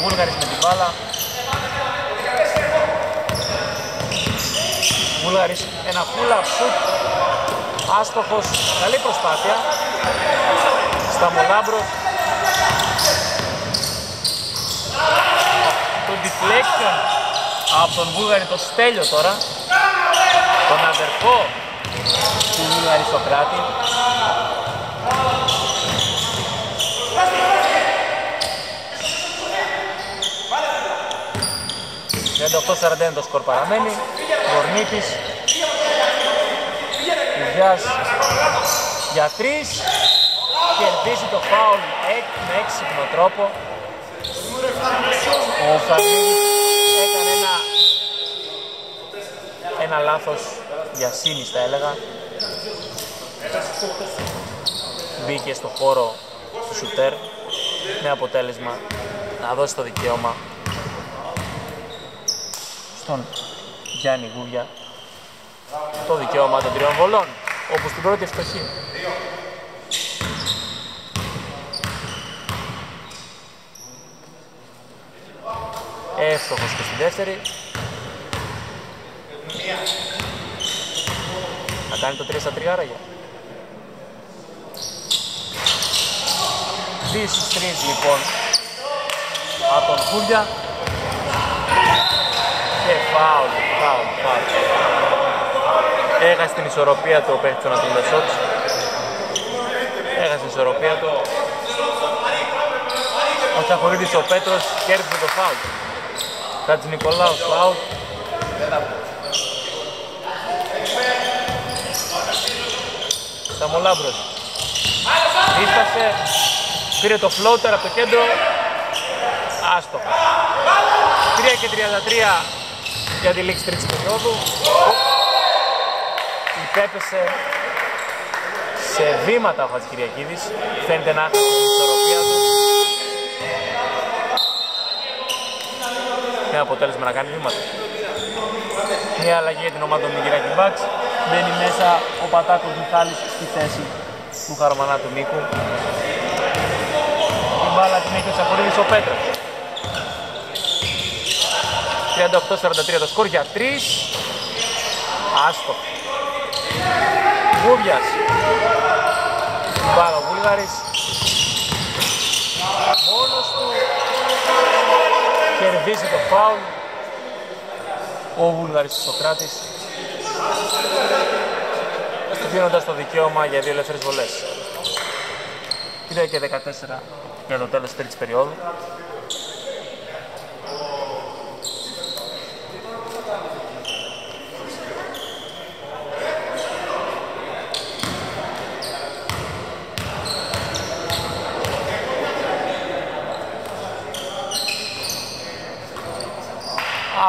Βούλγαρης με την μπάλα. Βούλγαρης ένα full-up shoot. Άστοχος, καλή προσπάθεια. Σταμολάμπρος. Το deflection από τον Βούλγαρη, το Στέλιο τώρα. Τον αδερφό του Βούλγαρη Σοκράτη. Το 48-41 το σκορ παραμένει. Βορνίτης. Υγιάς για 3. Κερδίζει το φάουλ με έξυπνο τρόπο. Ο Φαλίδης έκανε ένα λάθος για σύνης, θα έλεγα. Μπήκε στο χώρο του σουτέρ με αποτέλεσμα να δώσει το δικαίωμα στον Γιάννη Γούβια, το δικαίωμα των τριών βολών, όπως την πρώτη ευστοχή. Εύστοχος και στη δεύτερη. Θα κάνει το 3 στα 3 άραγε. 2-3 λοιπόν από τον Γούβια. Και φάουλ. Έχασε την ισορροπία του ο παίκτης των Atlanta Sox. Έχασε την ισορροπία του. Ο Τσαχουρίδης ο Πέτρος κέρδισε το φάουλ. Χατζηνικολάου φάουλ. Σταμολάμπρος. Ήστασε. Πήρε το floater από το κέντρο. Άστοχο. 3:33 για τη λήξη τρίτης περίοδου. Υπέπεσε σε βήματα ο Χατζηκυριακίδης. Φαίνεται να έχασε την ισορροπία του. Με αποτέλεσμα να κάνει βήματα. Μια αλλαγή για την ομάδα του Μιγυράκη Μπακς. μπαίνει μέσα ο Πατάκος Μιχάλης στη θέση του Χαρμανάτου Νίκου. Την μπάλα την έχει ο Τσακουρίδης ο Πέτρας. 38-43 το σκορ για 3. Άστο. Βούβιας. Την μπάλα ο Βούλγαρης. Μόνος του. Κερδίζει το φάουλ. Ο Βούλγαρης Σοκράτης, δίνοντας το δικαίωμα για δύο ελεύθερες βολές. 3 και 14 για το τέλος τρίτης περίοδου.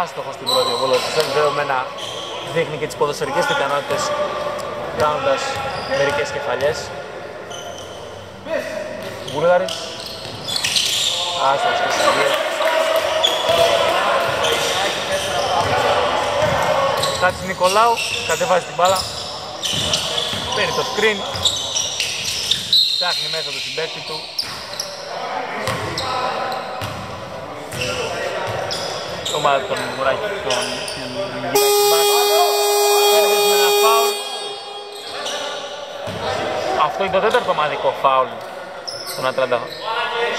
Άστοχος την πρώτη βολή του Σερβιωμένα, δείχνει και τις ποδοσφαιρικές του ικανότητες, κάνοντας μερικές κεφαλιές. Βούλγαρης, άστοχος και συνδύο. Χάτσης Νικολάου, κατεβάζει την μπάλα, παίρνει το σκριν, ψάχνει μέσα το συμπέκτη του. Η ομάδα των Μουράκη των φάουλ. Αυτό είναι το τέταρτο ομαδικό φάουλ στον Ατλάντα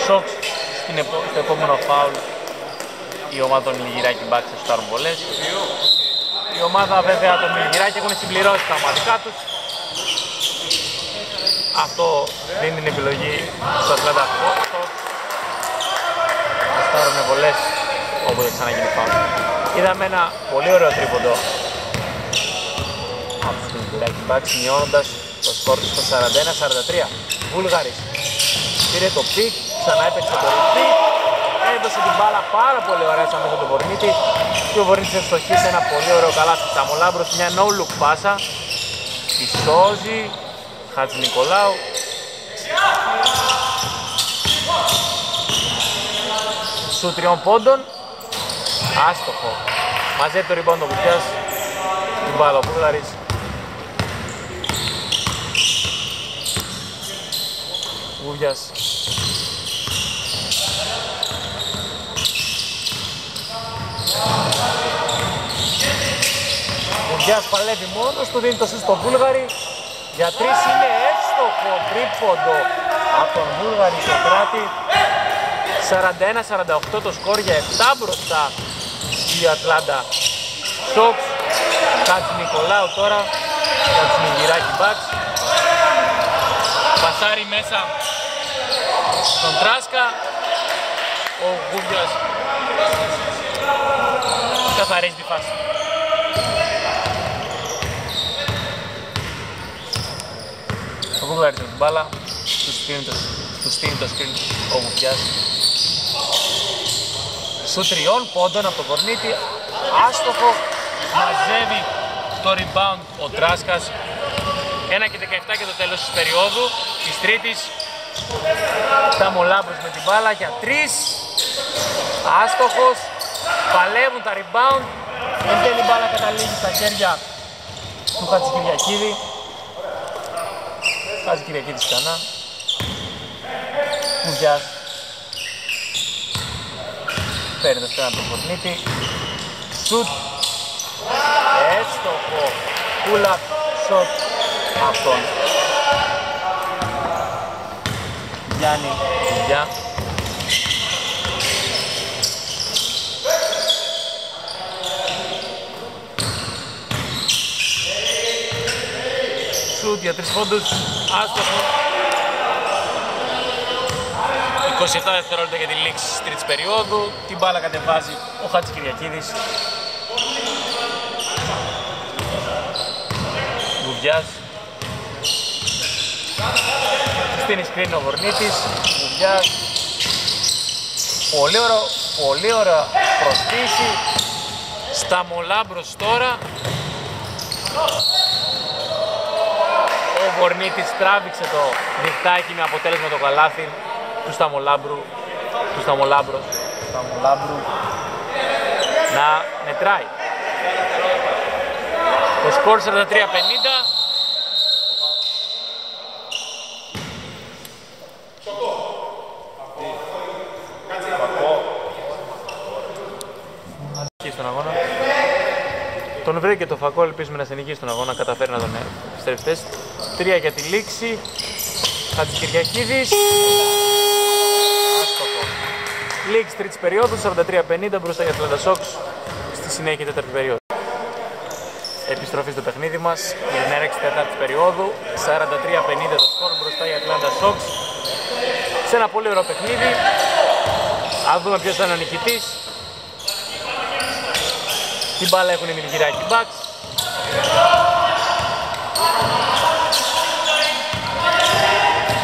Σόξ. Στο επόμενο φάουλ η ομάδα των Μιλγυράκη Μπάξ θα στάρουν πολλές. Η ομάδα βέβαια των Μιλγυράκη έχουν συμπληρώσει τα ομαδικά τους. Αυτό δίνει την επιλογή στο Ατλάντα Σόξ. Θα στάρουν πολλές. Όπου δεν ξαναγίνει φάουλ. Είδαμε ένα πολύ ωραίο τρίποντο από τους Μιλγυράκη Μπάξ, μειώνοντας το σκορ στο 41-43. Βούλγαρης πήρε το πικ, ξανά έπαιξε το πικ, έδωσε την μπάλα πάρα πολύ ωραία σαν μέσα τον Βορνίτη και ο Βορνίτης ευστοχήσε ένα πολύ ωραίο καλάθι. Ταμολάμπρος μια no-look πάσα, τη σώζει, Χατζη Νικολάου. Σου τριών πόντων. Άστοχο. Μαζεύει το ριμπάουντ ο Βουτιάς. Την μπάλα ο Βούλγαρης. Βούβιας. Βούβιας παλεύει μόνος του, δίνει το σουτ στον Βούλγαρη. Για τρεις είναι εύστοχο τρίποντο από τον Βούλγαρη Σοκράτη. 41-48 το σκορ για 7 μπροστά η Ατλάντα Σόξ. Χατζη Νικολάου τώρα για τους Μιλγυράκη Μπάξ. Πασάρι μέσα στον Τράσκα. Ο Γκούμπιας καθαρίζει τη φάση. Ο Γκούμπιας την μπάλα, του στείλει το σκριν ο Γκούμπιας. Σου τριών πόντων από τον Κορνίτη, άστοχο, μαζεύει το rebound ο Τράσκας. 1 και 17 και το τέλος της περίοδου, της τρίτης. Ταμολάμπρος με την μπάλα για τρεις, άστοχος, παλεύουν τα rebound. Εν τέλει η μπάλα καταλήγει στα χέρια του Χατζικυριακίδη. Χατζικυριακίδης ξανά. Κουβιάς. Παίρνει το σκάνα από τον Βορνίτη. Σουτ. Έστοχο. Κούλα. Σουτ. Αυτόν. Γιάννη. Κουβιά. Σουτ για 3 πόντους. Άστοχο. 27 δευτερόλεπτα για τη λήξη της τρίτης περίοδου. Την μπάλα κατεβάζει ο Χατζικυριακίδης. Βουβιάς. Στείνει σκριν ο Βορνίτης. Βουβιάς. Πολύ ωραία προσθήση. Σταμολάμπρος τώρα. Ο Βορνίτης τράβηξε το διχτάκι με αποτέλεσμα το καλάθι του Σταμολάμπρου να μετράει. Το σκορ 43-50. Τον βρήκε το Φακό, ελπίζουμε να συνεχίσει τον αγώνα, καταφέρει να τον επιστρέψει. 3 για τη λήξη. Χατζηκυριακίδης. Λήξη τρίτης περίοδου, 43-50 μπροστά για Atlanta Sox. Στη συνέχεια τέταρτη περίοδο. Επιστροφή στο παιχνίδι μας, για την έναρξη τέταρτης περίοδου. 43-50 το σκορ μπροστά για Atlanta Sox. Σε ένα πολύ ωραίο παιχνίδι. Ας δούμε ποιος θα είναι ο νικητής. Την μπάλα έχουν οι Μιλγυράκοι Bucks.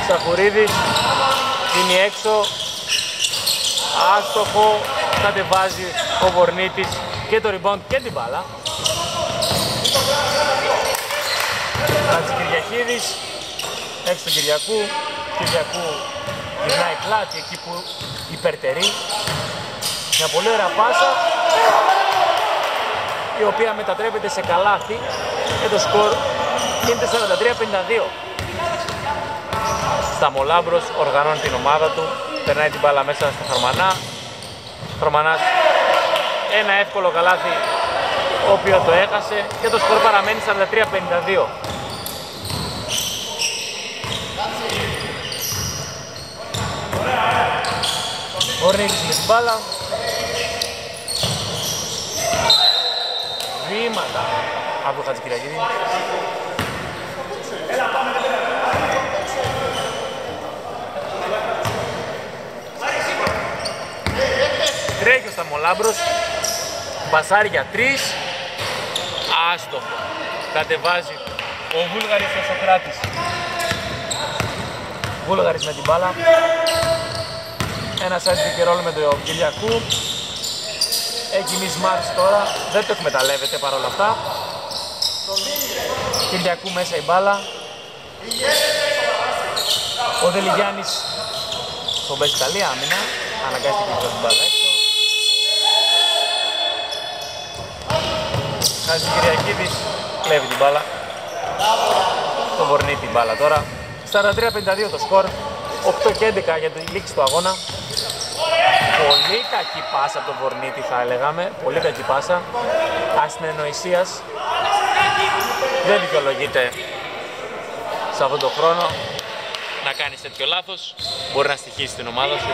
Σαχουρίδης είναι έξω, άστοχο, κατεβάζει ο Βορνίτης και το rebound και την μπάλα. Χατζηκυριακίδης, έξω του Κυριακού. Κυριακού γυρνάει πλάτη εκεί που υπερτερεί. Μια πολύ ωραία πάσα, η οποία μετατρέπεται σε καλάθι και το σκορ γίνεται 43-52. Σταμολάμπρος οργανώνει την ομάδα του, περνάει την μπάλα μέσα στο Χαρμανά. Χαρμανάς ένα εύκολο καλάθι, το οποίο το έχασε και το σκορ παραμένει 43-52. Ορνίκης με την μπάλα. Βήματα από τον Χατζηκυριακίδη. Τρέχει ο Σταμολάμπρος, μπασάρι για 3, άστοχο, κατεβάζει ο Βούλγαρης ο Σοκράτης. Βούλγαρης με την μπάλα, ένα σάιτ και ρόλο με τον Κυριακού. Έχει μη σμάρτς τώρα, δεν το εκμεταλλεύεται παρόλα αυτά. Κυριακού μέσα η μπάλα. Ο Δελιγιάννης τον παίζει καλή άμυνα, αναγκάστηκε και την μπάλα έξω. Χατζηκυριακίδης κλέβει την μπάλα. Το Βορνίτη την μπάλα τώρα. 43-52 το σκορ, 8 και 11 για τη λήξη του αγώνα. Πολύ κακή πάσα από τον Βορνίτη, θα έλεγαμε. Πολύ κακή πάσα. Ασυνεννοησίας. Δεν δικαιολογείται σε αυτόν τον χρόνο να κάνεις τέτοιο λάθος. Μπορεί να στοιχίσει την ομάδα σου.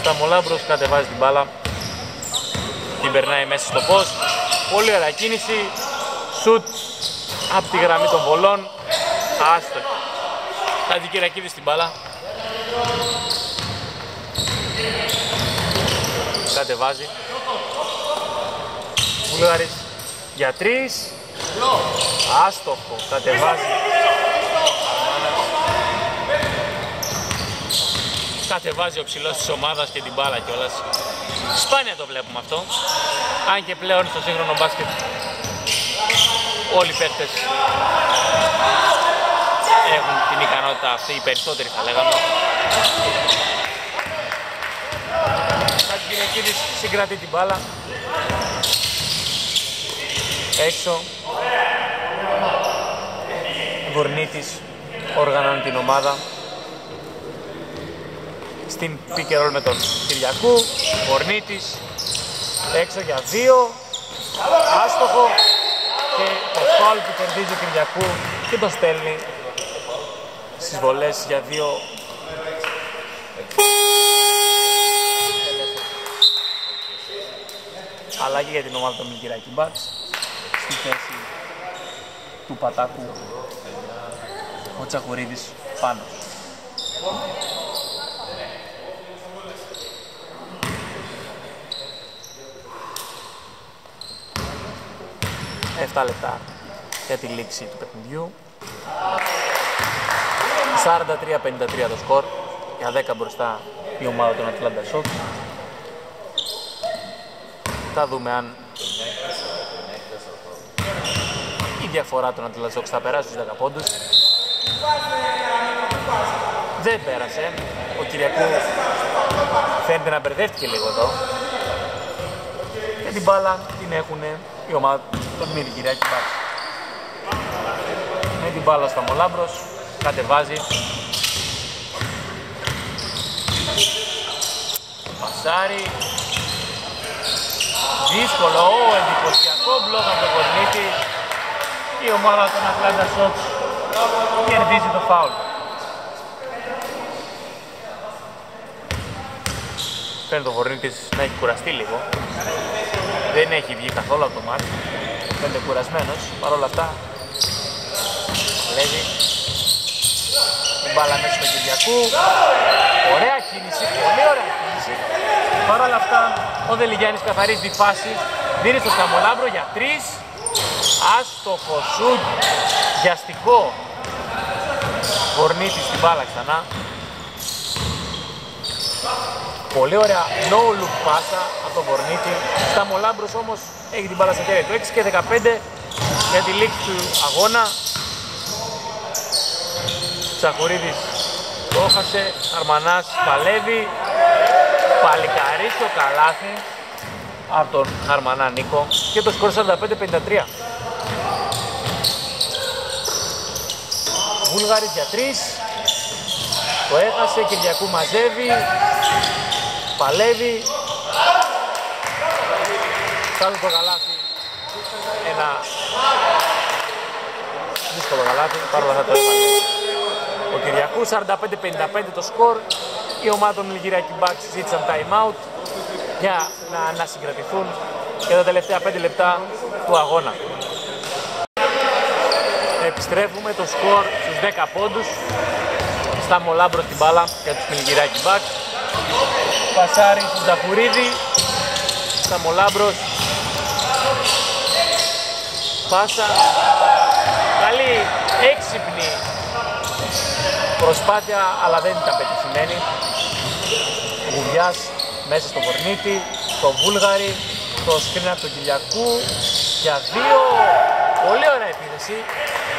Σταμολάμπρος κατεβάζει την μπάλα. Την περνάει μέσα στο φως. Πολύ ωραία κίνηση. Σουτ από τη γραμμή των βολών. Άστοχη. Θα δικαιρακίδει στην μπάλα. Κατεβάζει Βουλγαρής για 3, άστοχο, κατεβάζει. Κατεβάζει ο ψηλός της ομάδας και την μπάλα κιόλας. Σπάνια το βλέπουμε αυτό, αν και πλέον στο σύγχρονο μπάσκετ όλοι οι παίκτες έχουν την ικανότητα αυτή, οι περισσότεροι θα λέγαμε. Χατζηκυριακίδης συγκρατεί την μπάλα. Έξω. Βορνίτης οργανώνει την ομάδα. Στην pick and roll με τον Κυριακού. Βορνίτης έξω για 2. Άστοχο. Και το φάουλ που κερδίζει ο Κυριακού και το στέλνει στις βολές για 2. Αλλά και για την ομάδα των Μιλγυράκη Bucks, στη θέση του Πατάκου, ο Τσαχουρίδης πάνω. Εφτά λεπτά για τη λήξη του παιχνιδιού. 43-53 το σκορ, για 10 μπροστά η ομάδα των Atlanta Sox. Θα δούμε αν η διαφορά των Atlanta Sox θα περάσει στους 10 πόντους. Δεν πέρασε. Ο Κυριακού φαίνεται να μπερδεύτηκε λίγο εδώ. Και την μπάλα την έχουν η ομάδα παιχνίδι, Κυριακή. Με την μπάλα στα Μολάμπρος, κατεβάζει. Πασάρι. Δύσκολο, εντυπωσιακό μπλοκ από τον Κορνίτη. Η ομάδα των Atlanta Sox κερδίζει το φάουλ. Φέρνει το Βορνίτης να έχει κουραστεί λίγο. Δεν έχει βγει καθόλου από το μάτι. Φαίνεται κουρασμένος. Παρ' όλα αυτά, βλέπει. Μπάλα μέσα στο Κυριακού. Ωραία κίνηση, πολύ ωραία κίνηση. Παρ' όλα αυτά, ο Δελιγιάννης καθαρίζει τη φάση. Δίνει στο Σταμολάμπρο για 3. Άστοχο σουτ. Γιαστικό. Βορνίτης την μπάλα ξανά. Πολύ ωραία no-look πάσα από τον Βορνίτη. Σταμολάμπρος όμως έχει την μπάλα στα χέρια του. 6 και 15 για τη λήξη του αγώνα. Τσακουρίδης το έχασε. Αρμανάς παλεύει. Παλικαρίζει το καλάθι από τον Αρμανά Νίκο. Και το σκορ 45-53. Βούλγαρης για 3. Το έχασε, Κυριακού μαζεύει, παλεύει, κάνουν το γαλάτι, ένα δύσκολο γαλάτι, παρόλα θα το έβαλε ο Κυριακού, 45-55 το σκορ, η ομάδα των Λιγυριακή Μπάξ ζήτησαν time out για να ανασυγκρατηθούν και τα τελευταία 5 λεπτά του αγώνα. Επιστρέφουμε το σκορ στους 10 πόντους. Στάμο Λάμπρο την μπάλα για τους Μιλγυράκη Μπακ. Πασάρι του Ζαχουρίδη. Στάμο Λάμπρος. Πάσα. Καλή έξυπνη προσπάθεια, αλλά δεν ήταν πετυχημένη. Γουβιάς μέσα στο Βορνίτη, τον Βούλγαρη, το σκρίνα του Κυριακού. Για 2. Πολύ ωραία επίθεση.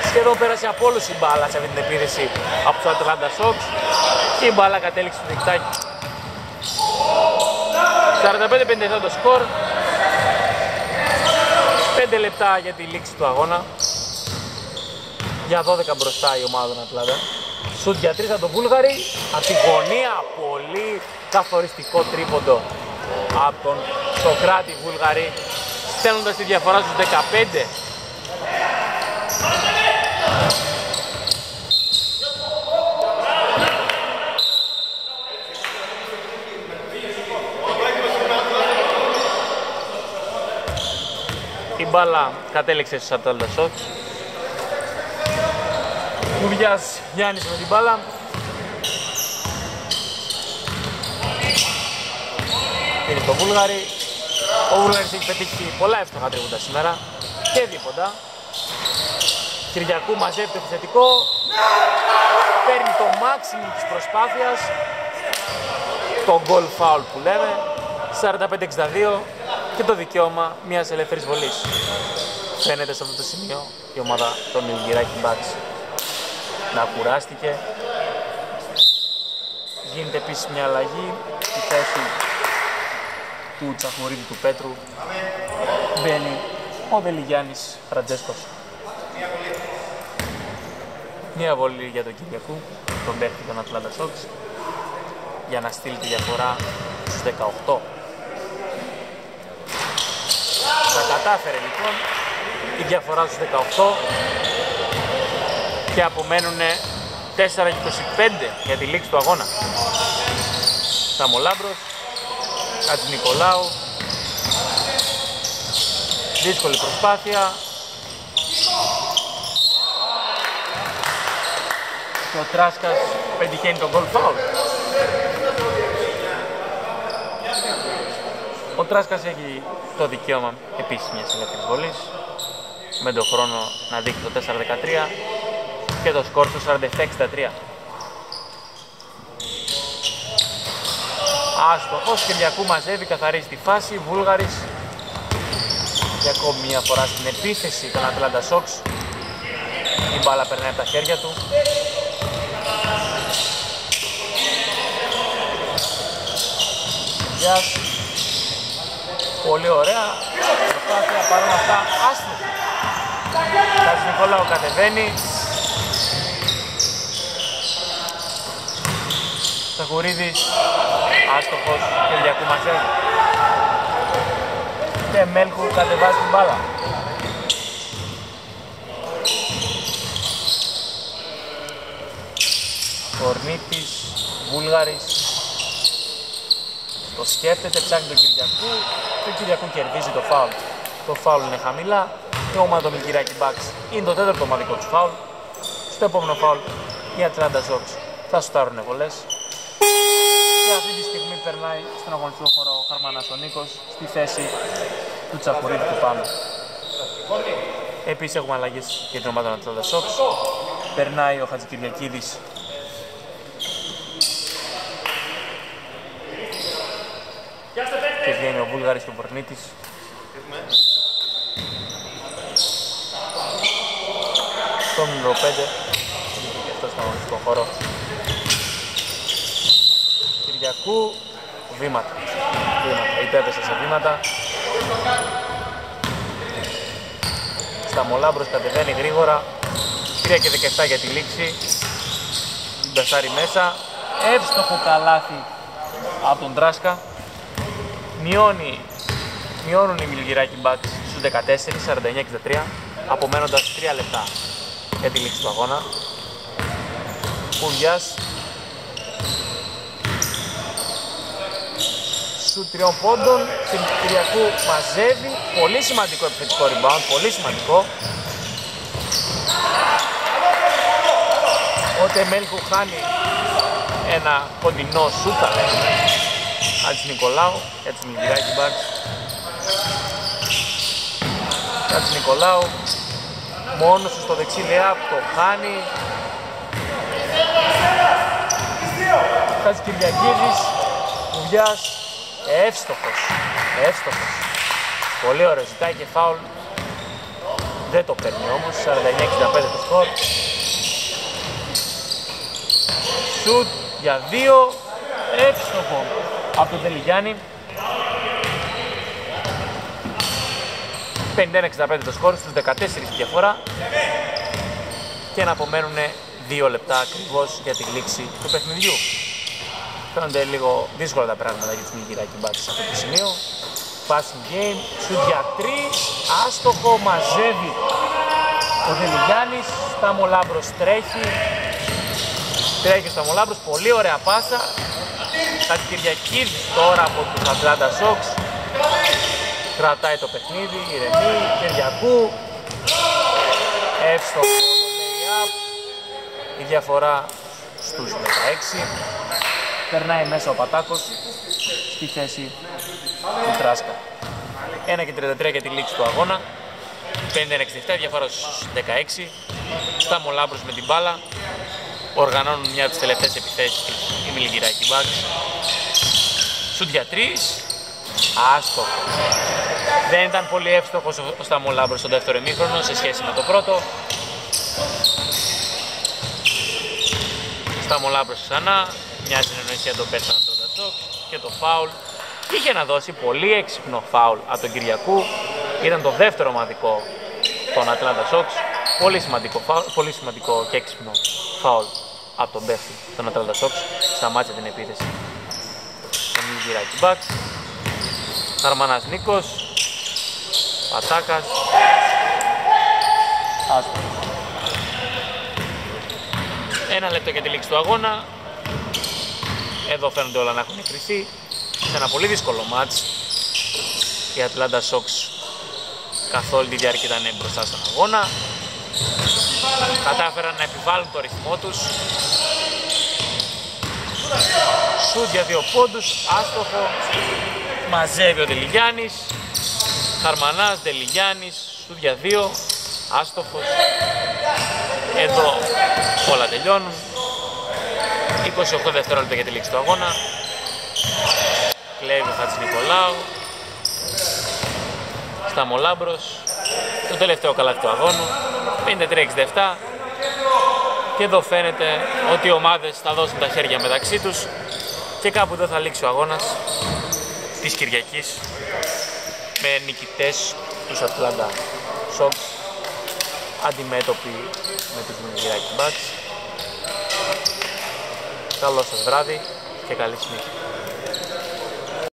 Σχεδόν πέρασε από όλους η μπάλα σε αυτή την επίθεση από τους Atlanta Sox. Η μπάλα κατέληξε στο δικτάκι. 45-57 το σκορ. 5 λεπτά για τη λήξη του αγώνα. Για 12 μπροστά η ομάδα των Atlanta. Σουτ για 3 από τον Βούλγαρη. Από τη γωνία πολύ καθοριστικό τρίποντο από τον Σοκράτη Βούλγαρη, στέλνοντας τη διαφορά στους 15. Η μπάλα κατέληξε στους Atlanta Sox. Κουβιάς Γιάννης με την μπάλα. Είναι το Βούλγαρη. Ο Βούλγαρης έχει πετύχει πολλά εύστοχα τρίποντα σήμερα και δίποντα. Κυριακού μαζεύει το επιθετικό, παίρνει το μάξιμο της προσπάθειας, το goal foul που λέμε, 45-62 και το δικαίωμα μιας ελεύθερης βολής. Φαίνεται σε αυτό το σημείο η ομάδα των Μιλγυράκη Μπάξ να κουράστηκε. Γίνεται επίσης μια αλλαγή στη θέση του Τσαχουρίδη του Πέτρου. Μπαίνει ο Δελιγιάννης Φραντζέσκος. Μια βολή για τον Κυριακού, τον παίχτη των Atlanta Sox, για να στείλει τη διαφορά στους 18. Θα κατάφερε λοιπόν τη διαφορά στους 18 και απομένουν 4-25 για τη λήξη του αγώνα. Σταμολάμπρος, Χατζηνικολάου, δύσκολη προσπάθεια. Και ο Τράσκας πετυχαίνει τον goal foul. Ο Τράσκας έχει το δικαίωμα επίσης μιας ελεύθερης βολής, με τον χρόνο να δείξει το 4-13 και το σκορ του 47-63. Άστοχος, Κυριακού μαζεύει, καθαρίζει τη φάση. Βούλγαρης και ακόμη μια φορά στην επίθεση των Atlanta Sox. Η μπάλα περνάει από τα χέρια του. Πολύ ωραία. προσπάθεια παρόλα αυτά. Άσχη. Κάτσε Νικολάου κατεβαίνει. Σταχουρίδης. Άστοχος Κυριακού Μασέλη. Και Μέλκου κατεβάζει την μπάλα. Κορνίτης, Βούλγαρης. Το σκέφτεται, ψάχνει τον Κυριακού. Το Κυριακού κερδίζει το φάουλ. Το φάουλ είναι χαμηλά. Η ομάδα των Κυριακή Μπαξ είναι το τέταρτο ομαδικό του φάουλ. Στο επόμενο φάουλ οι Ατλάντα Ζόρξ θα σουτάρουν βολές. Και αυτή τη στιγμή περνάει στον αγωνιστικό χώρο ο Χαρμανάς ο Νίκος στη θέση του Τσαχουρίδη του Πάνου. Επίσης έχουμε αλλαγές για την ομάδα των Ατλάντα Ζόρξ. Περνάει ο Χατζικυριακίδης. Και βγαίνει ο Βούλγαρης και ο Πορνίτης. Στο νούμερο 5 και αυτό στον αγωνιστικό χώρο Κυριακού. Βήματα. Υπέπεσε σε βήματα. Σταμολάμπρος κατεβαίνει γρήγορα. 3 και 17 για τη λήξη. Μπεσάρι μέσα. Εύστοχο καλάθι από τον Τράσκα. Μειώνουν οι Μιλγυράκοι Μπάξ στους 14, 49-63, απομένοντας 3 λεπτά για τη λήξη του αγώνα. Κουγιάς. Σου τριών πόντων, την Κυριακού μαζεύει. Πολύ σημαντικό επιθετικό rebound, πολύ σημαντικό. Ότε Μέλκου χάνει ένα κοντινό σούτα. Άντης Νικολάου, για τους Μιλγυράκη Μπαξ. Άντης Νικολάου, μόνος στο δεξί layup, το χάνει. Χάτς Κυριακίδης, Κουβιάς, εύστοχος, εύστοχος. Πολύ ωραίο, ζητάει και φάουλ. Δεν το παίρνει όμως, 49-65 το σκορ. Σουτ για 2, εύστοχο από τον Τελιγιάννη. 51-65 το σκόρ, στους 14 διαφορά και να απομένουν 2 λεπτά ακριβώς για τη λήξη του παιχνιδιού. Φαίνονται λίγο δύσκολα τα πράγματα για τους Μιλγυράκη Μπάξ σε αυτό το σημείο. Passing game, shoot για 3, άστοχο, μαζεύει ο Τελιγιάννης. Σταμολάμπρος τρέχει, τρέχει ο Σταμολάμπρος, πολύ ωραία πάσα. Χατζικυριακίδης τώρα από τους Ατλάντα Ζόρξ κρατάει το παιχνίδι, ηρεμή, Κυριακού. Εύστοχο το lay-up. Η διαφορά στους 16. Περνάει μέσα ο Πατάκος στη θέση του Τράσκα. 1 και 33 για τη λήξη του αγώνα. 51-67, διαφορά στους 16. Σταμολάμπρος με την μπάλα. Οργανώνουν μια από τις τελευταίες επιθέσεις τους οι Μιλγυράκη Μπαξ. Σουτ για 3. Άστοχο. Δεν ήταν πολύ εύστοχος ο Σταμολάμπρος στον δεύτερο ημίχρονο σε σχέση με το πρώτο. Σταμολάμπρος ξανά. Μια συνεννοησία τον πέτσα τον Τατσόκ και το φάουλ. Είχε να δώσει πολύ έξυπνο φάουλ από τον Κυριακού. Ήταν το δεύτερο ομαδικό των Ατλάντα Ζόρξ. Πολύ σημαντικό και έξυπνο φάουλ από τον Μπέφτη, τον Ατλάντα Ζόρξ. Σταμάτησε την επίθεση των Μιλγυράκη Μπαξ. Χαρμανάς Νίκος, Πατάκας, άσπρος. 1 λεπτό για τη λήξη του αγώνα. Εδώ φαίνονται όλα να έχουν εκριθεί. Σε ένα πολύ δύσκολο μάτς. Η Ατλάντα Ζόρξ καθ' όλη τη διάρκεια ήταν μπροστά στον αγώνα. Κατάφεραν να επιβάλλουν το ρυθμό τους. Σουτ για 2 πόντους, άστοχο. Μαζεύει ο Τελιγιάννης. Χαρμανάς, Τελιγιάννης, σουτ για 2, άστοχος. Εδώ όλα τελειώνουν. 28 δευτερόλεπτα για τη λήξη του αγώνα. Κλέβει ο Χατζη Νικολάου. Σταμολάμπρος. Το τελευταίο καλάθι του αγώνου. 53-67. Και εδώ φαίνεται ότι οι ομάδες θα δώσουν τα χέρια μεταξύ τους και κάπου εδώ θα λήξει ο αγώνας της Κυριακής με νικητές τους Atlanta Sox, αντιμέτωποι με τους Milwaukee Bucks. Καλό σας βράδυ και καλή συνέχεια.